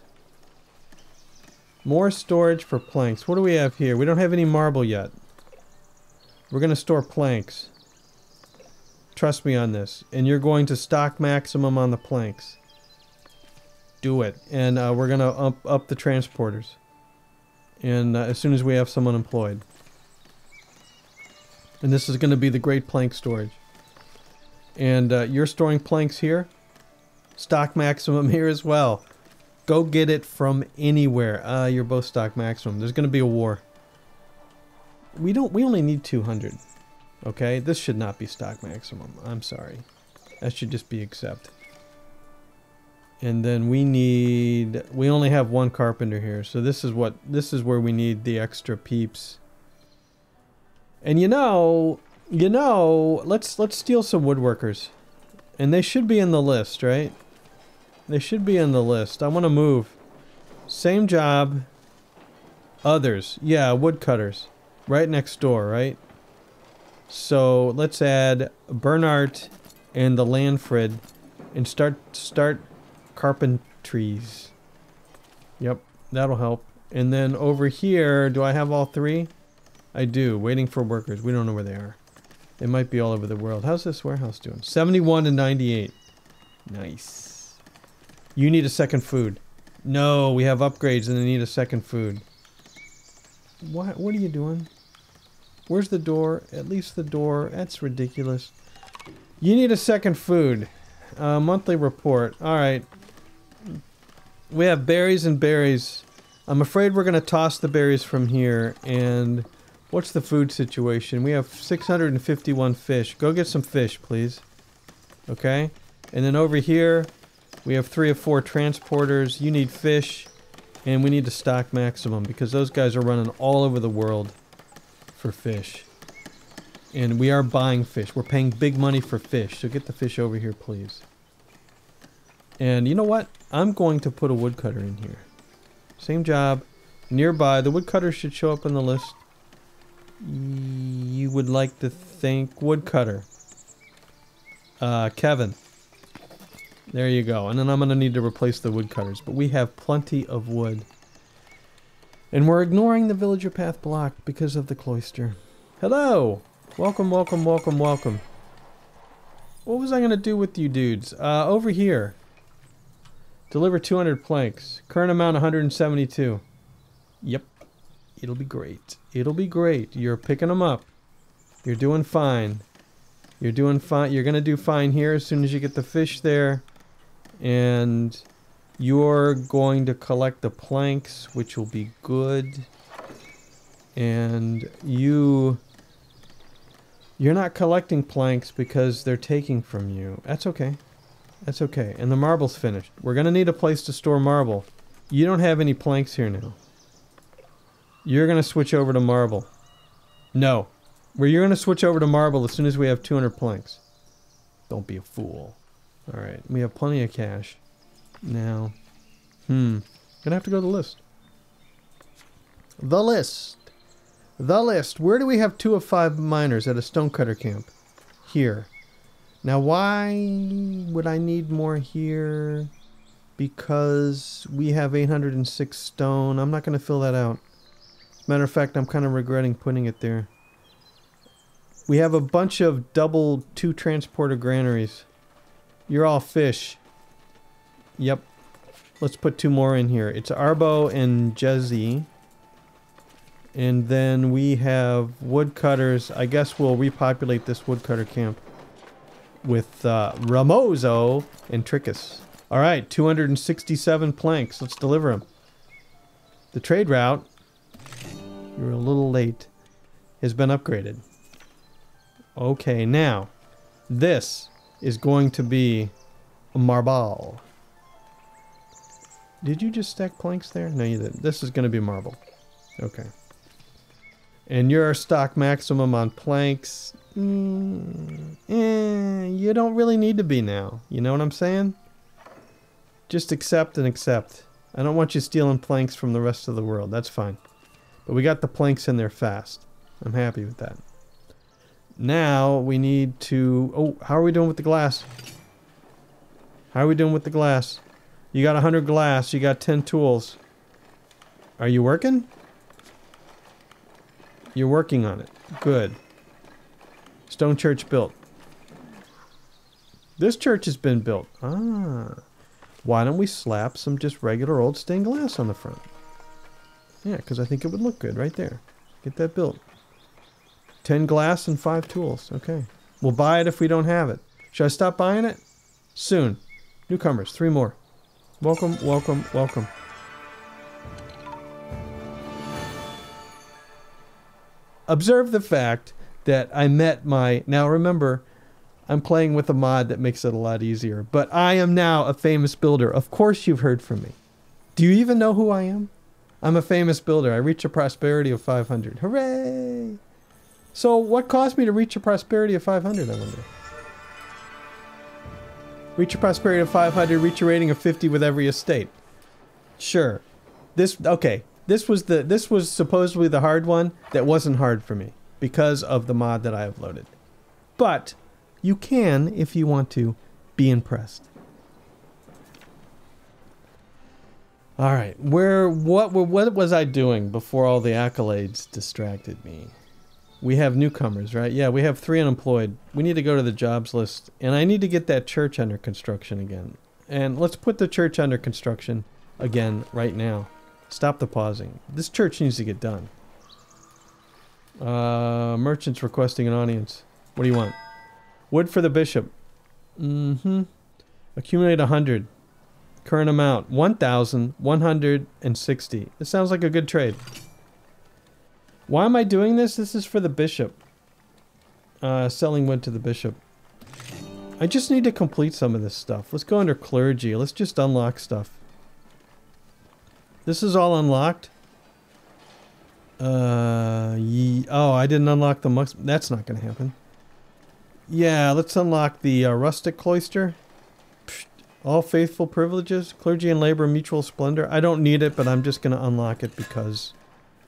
More storage for planks. What do we have here? We don't have any marble yet. We're going to store planks. Trust me on this. And you're going to stock maximum on the planks. Do it. And we're going to up the transporters. And as soon as we have someone employed. And this is going to be the great plank storage. And you're storing planks here. Stock maximum here as well. Go get it from anywhere. You're both stock maximum. There's going to be a war. We only need 200. Okay, this should not be stock maximum. I'm sorry. That should just be accept. And then we need... We only have one carpenter here. So this is what... This is where we need the extra peeps. And you know, let's steal some woodworkers. And they should be in the list, right? They should be in the list. I want to move. Same job. Others. Yeah, woodcutters. Right next door, right? So let's add Bernhardt and the Landfrid and start carpentries. Yep, that'll help. And then over here, do I have all three? I do. Waiting for workers. We don't know where they are. They might be all over the world. How's this warehouse doing? 71 and 98. Nice. You need a second food. No, we have upgrades and they need a second food. What are you doing? Where's the door? At least the door. That's ridiculous. You need a second food. Monthly report. Alright. We have berries and berries. I'm afraid we're going to toss the berries from here. And what's the food situation? We have 651 fish. Go get some fish, please. Okay. And then over here, we have 3 or 4 transporters. You need fish. And we need to stock maximum because those guys are running all over the world for fish. And we are buying fish. We're paying big money for fish. So get the fish over here, please. And you know what? I'm going to put a woodcutter in here. Same job. Nearby. The woodcutter should show up on the list. You would like to thank woodcutter. Kevin. There you go. And then I'm going to need to replace the woodcutters. But we have plenty of wood. And we're ignoring the villager path block because of the cloister. Hello! Welcome, welcome, welcome, welcome. What was I going to do with you dudes? Over here. Deliver 200 planks. Current amount 172. Yep. It'll be great. It'll be great. You're picking them up. You're doing fine. You're doing fine. You're going to do fine here as soon as you get the fish there. And... You're going to collect the planks, which will be good. And you're not collecting planks because they're taking from you. That's okay. That's okay. And the marble's finished. We're going to need a place to store marble. You don't have any planks here now. You're going to switch over to marble. No. You're going to switch over to marble as soon as we have 200 planks. Don't be a fool. All right. We have plenty of cash. Now, gonna have to go to the list. The list. The list. Where do we have 2 of 5 miners at a stonecutter camp? Here. Now, why would I need more here? Because we have 806 stone. I'm not gonna fill that out. As a matter of fact, I'm kind of regretting putting it there. We have a bunch of double 2 transporter granaries. You're all fish. Yep. Let's put 2 more in here. It's Arbo and Jezzy. And then we have woodcutters. I guess we'll repopulate this woodcutter camp with Ramozo and Trickus. All right, 267 planks. Let's deliver them. The trade route, you're a little late, has been upgraded. Okay, now, this is going to be marble. Did you just stack planks there? No, you didn't. This is going to be marble. Okay. And your stock maximum on planks. you don't really need to be now. You know what I'm saying? Just accept and accept. I don't want you stealing planks from the rest of the world. That's fine. But we got the planks in there fast. I'm happy with that. Now we need to... Oh, how are we doing with the glass? How are we doing with the glass? You got 100 glass. You got 10 tools. Are you working? You're working on it. Good. Stone church built. This church has been built. Ah. Why don't we slap some just regular old stained glass on the front? Yeah, because I think it would look good right there. Get that built. 10 glass and 5 tools. Okay. We'll buy it if we don't have it. Should I stop buying it? Soon. Newcomers. 3 more. Welcome, welcome, welcome. Observe the fact that I met my... Now remember, I'm playing with a mod that makes it a lot easier. But I am now a famous builder. Of course you've heard from me. Do you even know who I am? I'm a famous builder. I reach a prosperity of 500. Hooray! So what cost me to reach a prosperity of 500, I wonder? Reach a prosperity of 500, reach a rating of 50 with every estate. Sure. This, okay. This was supposedly the hard one that wasn't hard for me because of the mod that I have loaded. But you can, if you want to, be impressed. All right, what was I doing before all the accolades distracted me? We have newcomers, right? Yeah, we have 3 unemployed. We need to go to the jobs list, and I need to get that church under construction again. And let's put the church under construction again right now. Stop the pausing. This church needs to get done. Merchants requesting an audience. What do you want? Wood for the bishop. Mm-hmm. Accumulate 100. Current amount, 1,160. This sounds like a good trade. Why am I doing this? This is for the bishop. Selling wood to the bishop. I just need to complete some of this stuff. Let's go under clergy. Let's just unlock stuff. This is all unlocked. Oh, I didn't unlock the monks. That's not going to happen. Yeah, let's unlock the rustic cloister. All faithful privileges, clergy and labor, mutual splendor. I don't need it, but I'm just going to unlock it because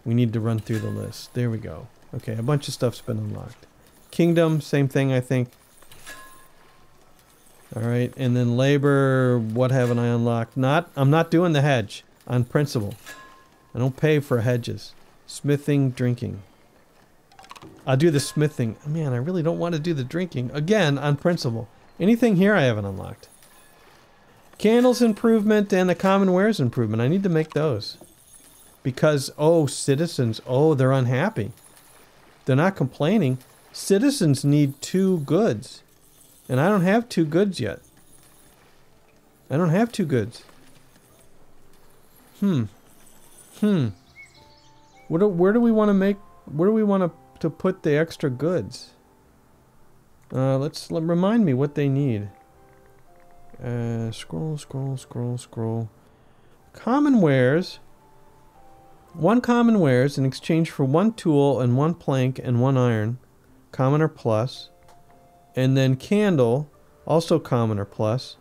we need to run through the list. There we go. Okay, a bunch of stuff's been unlocked. Kingdom, same thing, I think. All right, and then labor, what haven't I unlocked? I'm not doing the hedge on principle. I don't pay for hedges. Smithing, drinking. I'll do the smithing. Man, I really don't want to do the drinking. Again, on principle. Anything here I haven't unlocked. Candles improvement and the common wares improvement. I need to make those. Because, oh, citizens, oh, they're unhappy. They're not complaining. Citizens need 2 goods. And I don't have 2 goods yet. I don't have 2 goods. Where do we want to make, where do we want to put the extra goods? Remind me what they need. Scroll. Common wares. 1 common wares in exchange for 1 tool and 1 plank and 1 iron. Common or plus. And then candle, also common or plus.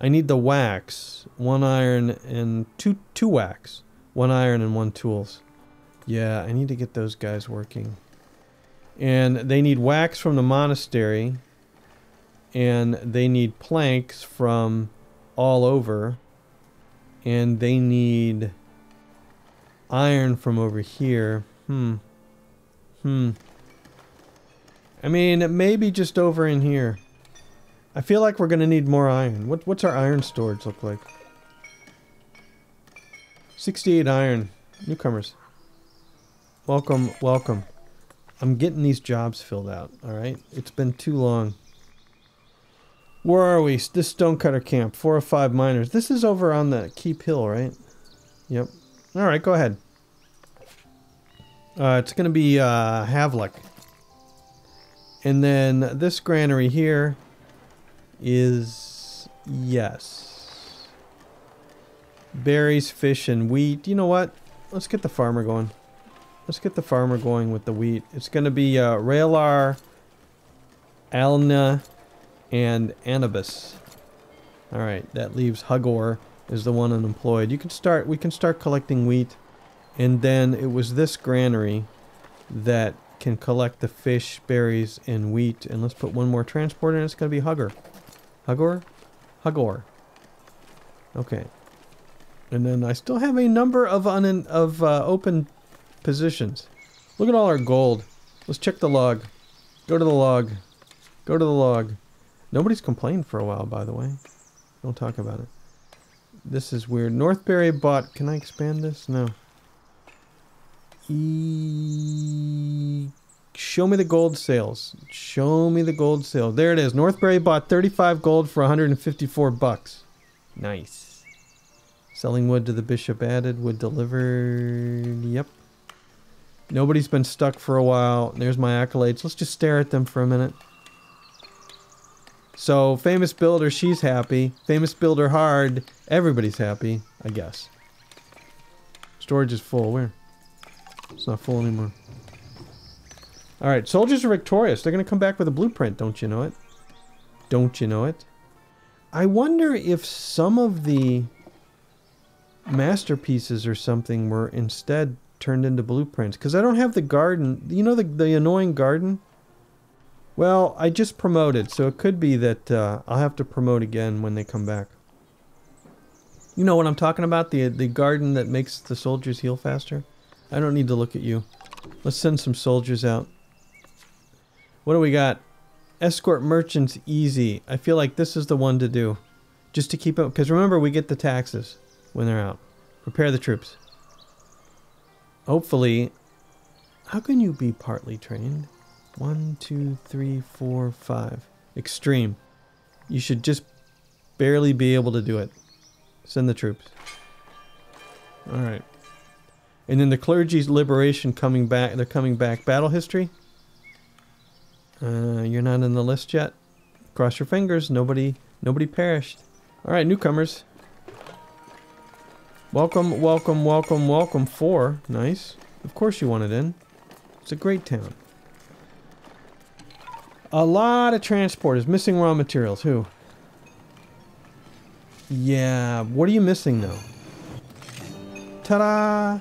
I need the wax. 1 iron and two wax. 1 iron and 1 tools. Yeah, I need to get those guys working. And they need wax from the monastery. And they need planks from all over. And they need iron from over here. I mean, maybe just over in here. I feel like we're going to need more iron. What's our iron storage look like? 68 iron. Newcomers. Welcome, welcome. I'm getting these jobs filled out, alright? It's been too long. Where are we? This stonecutter camp. 4 or 5 miners. This is over on the Keep Hill, right? Yep. Alright, go ahead. It's going to be Havlick. And then this granary here is... Yes. Berries, fish, and wheat. You know what? Let's get the farmer going. Let's get the farmer going with the wheat. It's going to be Railar, Alna, and Anubis. Alright, that leaves Hugor is the one unemployed. You can start, we can start collecting wheat, and then it was this granary that can collect the fish, berries, and wheat. And let's put one more transporter, and it's going to be Hugor. Hugor? Hugor. Okay. And then I still have a number of open positions. Look at all our gold. Let's check the log. Go to the log. Go to the log. Nobody's complained for a while, by the way. Don't talk about it. This is weird. Northberry bought... Can I expand this? No. Show me the gold sales. Show me the gold sales. There it is. Northberry bought 35 gold for 154 bucks. Nice. Selling wood to the bishop added. Wood delivered. Yep. Nobody's been stuck for a while. There's my accolades. Let's just stare at them for a minute. So, famous builder, she's happy. Famous builder, hard. Everybody's happy, I guess. Storage is full. Where? It's not full anymore. Alright, soldiers are victorious. They're going to come back with a blueprint, don't you know it? Don't you know it? I wonder if some of the masterpieces or something were instead turned into blueprints. Because I don't have the garden. You know the annoying garden? Well, I just promoted, so it could be that I'll have to promote again when they come back. You know what I'm talking about? The garden that makes the soldiers heal faster? I don't need to look at you. Let's send some soldiers out. What do we got? Escort merchants easy. I feel like this is the one to do. Just to keep up. Because remember, we get the taxes when they're out. Prepare the troops. Hopefully. How can you be partly trained? 1, 2, 3, 4, 5. Extreme. You should just barely be able to do it. Send the troops. Alright. And then the clergy's liberation coming back. They're coming back. Battle history. You're not in the list yet. Cross your fingers. Nobody perished. All right, newcomers. Welcome, welcome, welcome, welcome. 4. Nice. Of course you want it in. It's a great town. A lot of transporters. Missing raw materials. Who? Yeah. What are you missing, though? Ta-da!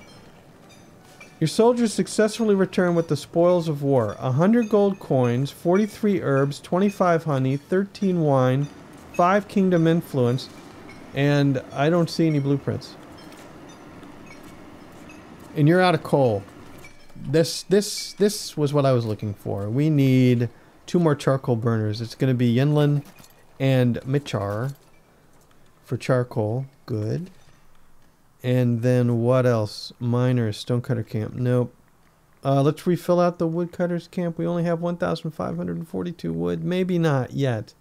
Your soldiers successfully return with the spoils of war. 100 gold coins, 43 herbs, 25 honey, 13 wine, 5 kingdom influence, and I don't see any blueprints. And you're out of coal. This was what I was looking for. We need 2 more charcoal burners. It's going to be Yinlin and Michar for charcoal. Good. And then what else? Miners, stonecutter camp. Nope. Let's refill out the woodcutter's camp. We only have 1,542 wood. Maybe not yet.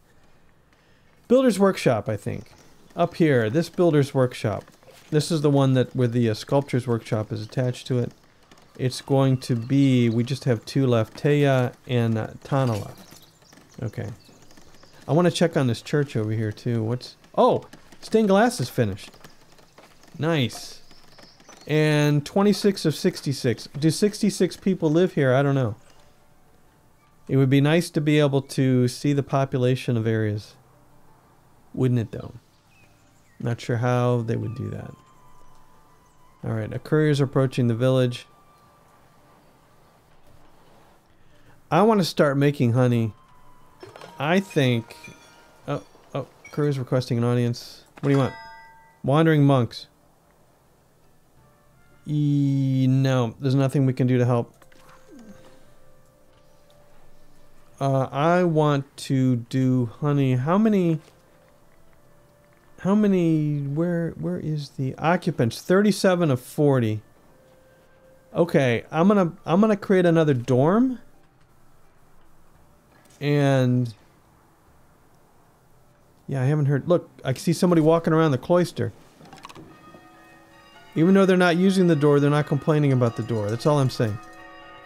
Builder's workshop, I think. Up here, this builder's workshop. This is the one that where the sculptor's workshop is attached to it. It's going to be, we just have 2 left, Teya and Tanala. Okay. I want to check on this church over here too. What's, oh, stained glass is finished. Nice. And 26 of 66. Do 66 people live here? I don't know. It would be nice to be able to see the population of areas. Wouldn't it, though? Not sure how they would do that. Alright, a courier's approaching the village. I want to start making honey. I think... Oh, courier's requesting an audience. What do you want? Wandering monks. No, there's nothing we can do to help. I want to do honey. How many where is the occupants? 37 of 40. Okay, I'm gonna create another dorm. And yeah, I haven't heard. Look, I see somebody walking around the cloister. Even though they're not using the door, they're not complaining about the door. That's all I'm saying.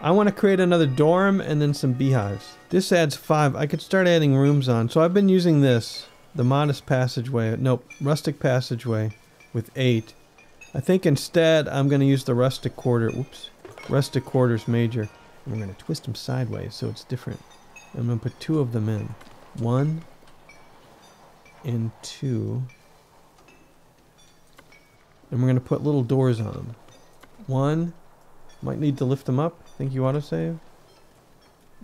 I want to create another dorm and then some beehives. This adds 5. I could start adding rooms on. So I've been using this. The modest passageway. Nope. Rustic passageway with 8. I think instead I'm going to use the rustic quarter. Oops. Rustic quarters major. And we're going to twist them sideways so it's different. I'm going to put two of them in. One and two. And we're going to put little doors on them. One. Might need to lift them up. Think you autosave?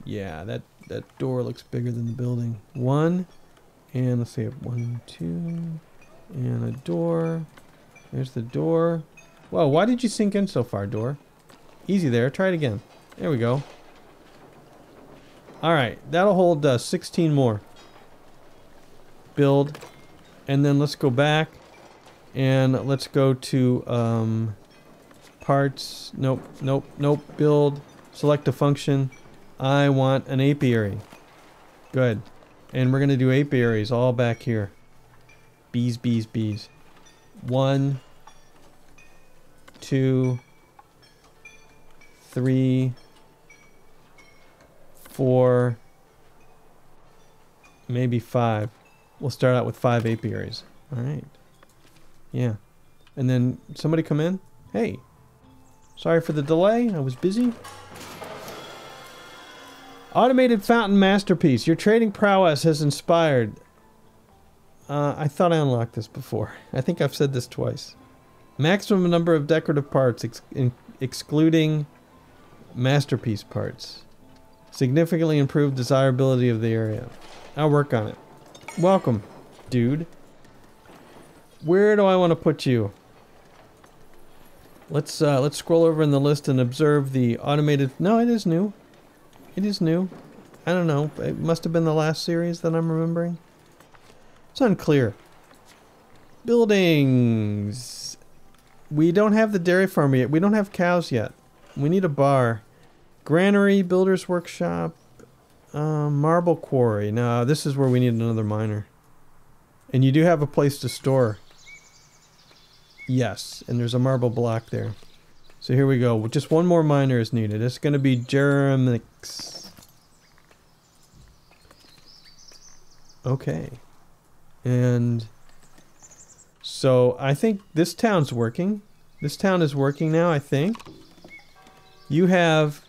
Yeah, that door looks bigger than the building. One. And let's see. One, two. And a door. There's the door. Whoa, why did you sink in so far, door? Easy there. Try it again. There we go. Alright, that'll hold 16 more. Build. And then let's go back. And let's go to parts. Nope, nope, nope. Build. Select a function. I want an apiary. Good. And we're going to do apiaries all back here. Bees, bees, bees. One. Two. Three. 4, maybe 5. We'll start out with 5 apiaries. All right. Yeah. And then somebody come in. Hey, sorry for the delay. I was busy. Automated fountain masterpiece. Your trading prowess has inspired. I thought I unlocked this before. I think I've said this twice. Maximum number of decorative parts, excluding masterpiece parts. Significantly improved desirability of the area. I'll work on it. Welcome, dude. Where do I want to put you? Let's scroll over in the list and observe the automated... No, it is new. It is new. I don't know. It must have been the last series that I'm remembering. It's unclear. Buildings. We don't have the dairy farm yet. We don't have cows yet. We need a bar. Granary, builder's workshop, marble quarry. Now this is where we need another miner. And you do have a place to store. Yes, and there's a marble block there. So here we go. Just one more miner is needed. It's going to be Jeremix. Okay. And so I think this town's working. This town is working now, I think. You have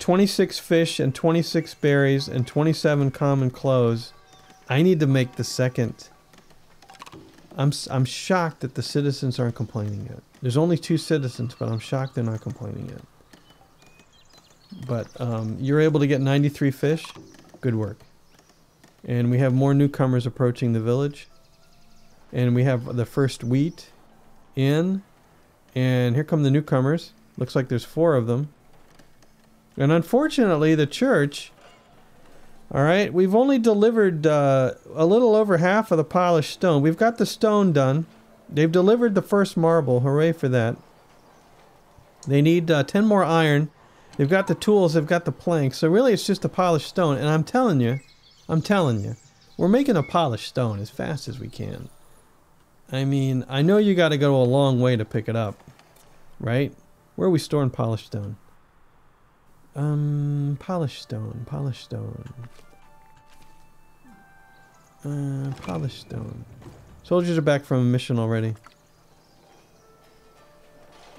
26 fish and 26 berries and 27 common clothes. I need to make the second. I'm shocked that the citizens aren't complaining yet. There's only 2 citizens, but I'm shocked they're not complaining yet. But you're able to get 93 fish. Good work. And we have more newcomers approaching the village. And we have the first wheat in. And here come the newcomers. Looks like there's 4 of them. And unfortunately, the church... Alright, we've only delivered a little over half of the polished stone. We've got the stone done. They've delivered the first marble. Hooray for that. They need 10 more iron. They've got the tools. They've got the planks. So really, it's just the polished stone. And I'm telling you, we're making a polished stone as fast as we can. I mean, I know you got to go a long way to pick it up. Right? Where are we storing polished stone? Polished stone. Soldiers are back from a mission already.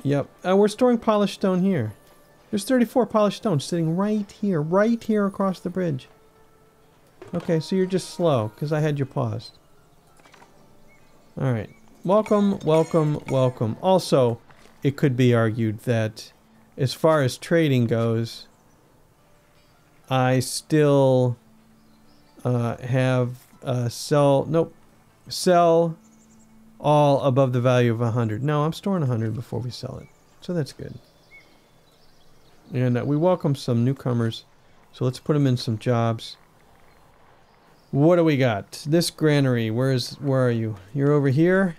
Yep. We're storing polished stone here. There's 34 polished stone sitting right here across the bridge. Okay, so you're just slow, because I had you paused. Alright. Welcome, welcome, welcome. Also, it could be argued that as far as trading goes, I still have sell all above the value of 100. No, I'm storing 100 before we sell it, so that's good. And we welcome some newcomers, so let's put them in some jobs. What do we got? This granary. Where are you? You're over here.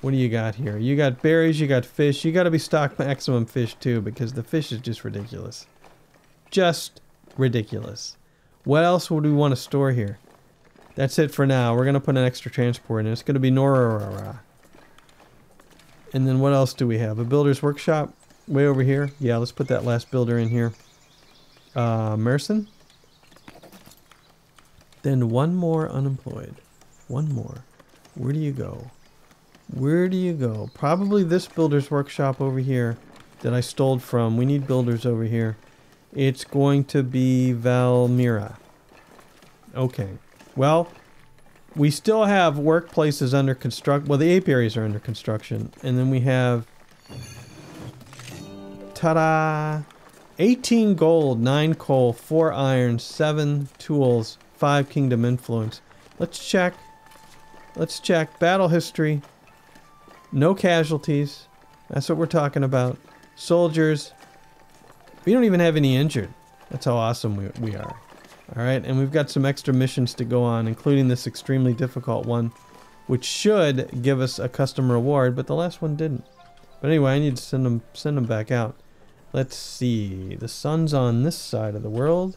What do you got here? You got berries, you got fish. You got to be stocked maximum fish too, because the fish is just ridiculous. Just ridiculous. What else would we want to store here? That's it for now. We're going to put an extra transport in. It's going to be Norara. And then what else do we have? A builder's workshop way over here. Yeah, let's put that last builder in here. Merson. Then one more unemployed. One more. Where do you go? Where do you go? Probably this builder's workshop over here that I stole from. We need builders over here. It's going to be Valmira. Okay. Well, we still have workplaces under construct. Well, the apiaries are under construction. And then we have... Ta-da! 18 gold, 9 coal, 4 iron, 7 tools, 5 kingdom influence. Let's check. Let's check. Battle history. No casualties. That's what we're talking about. Soldiers. We don't even have any injured. That's how awesome we are. Alright, and we've got some extra missions to go on, including this extremely difficult one, which should give us a custom reward, but the last one didn't. But anyway, I need to send them back out. Let's see. The sun's on this side of the world.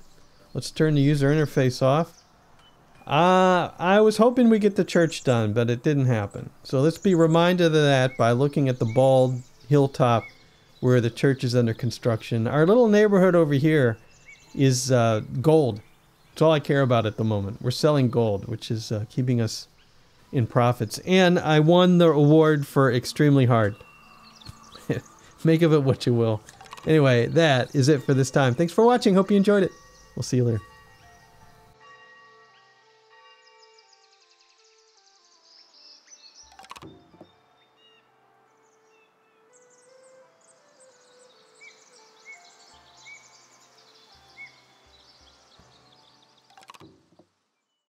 Let's turn the user interface off. I was hoping we get the church done, but it didn't happen. So let's be reminded of that by looking at the bald hilltop where the church is under construction. Our little neighborhood over here is gold. It's all I care about at the moment. We're selling gold, which is keeping us in profits. And I won the award for extremely hard. Make of it what you will. Anyway, that is it for this time. Thanks for watching. Hope you enjoyed it. We'll see you later.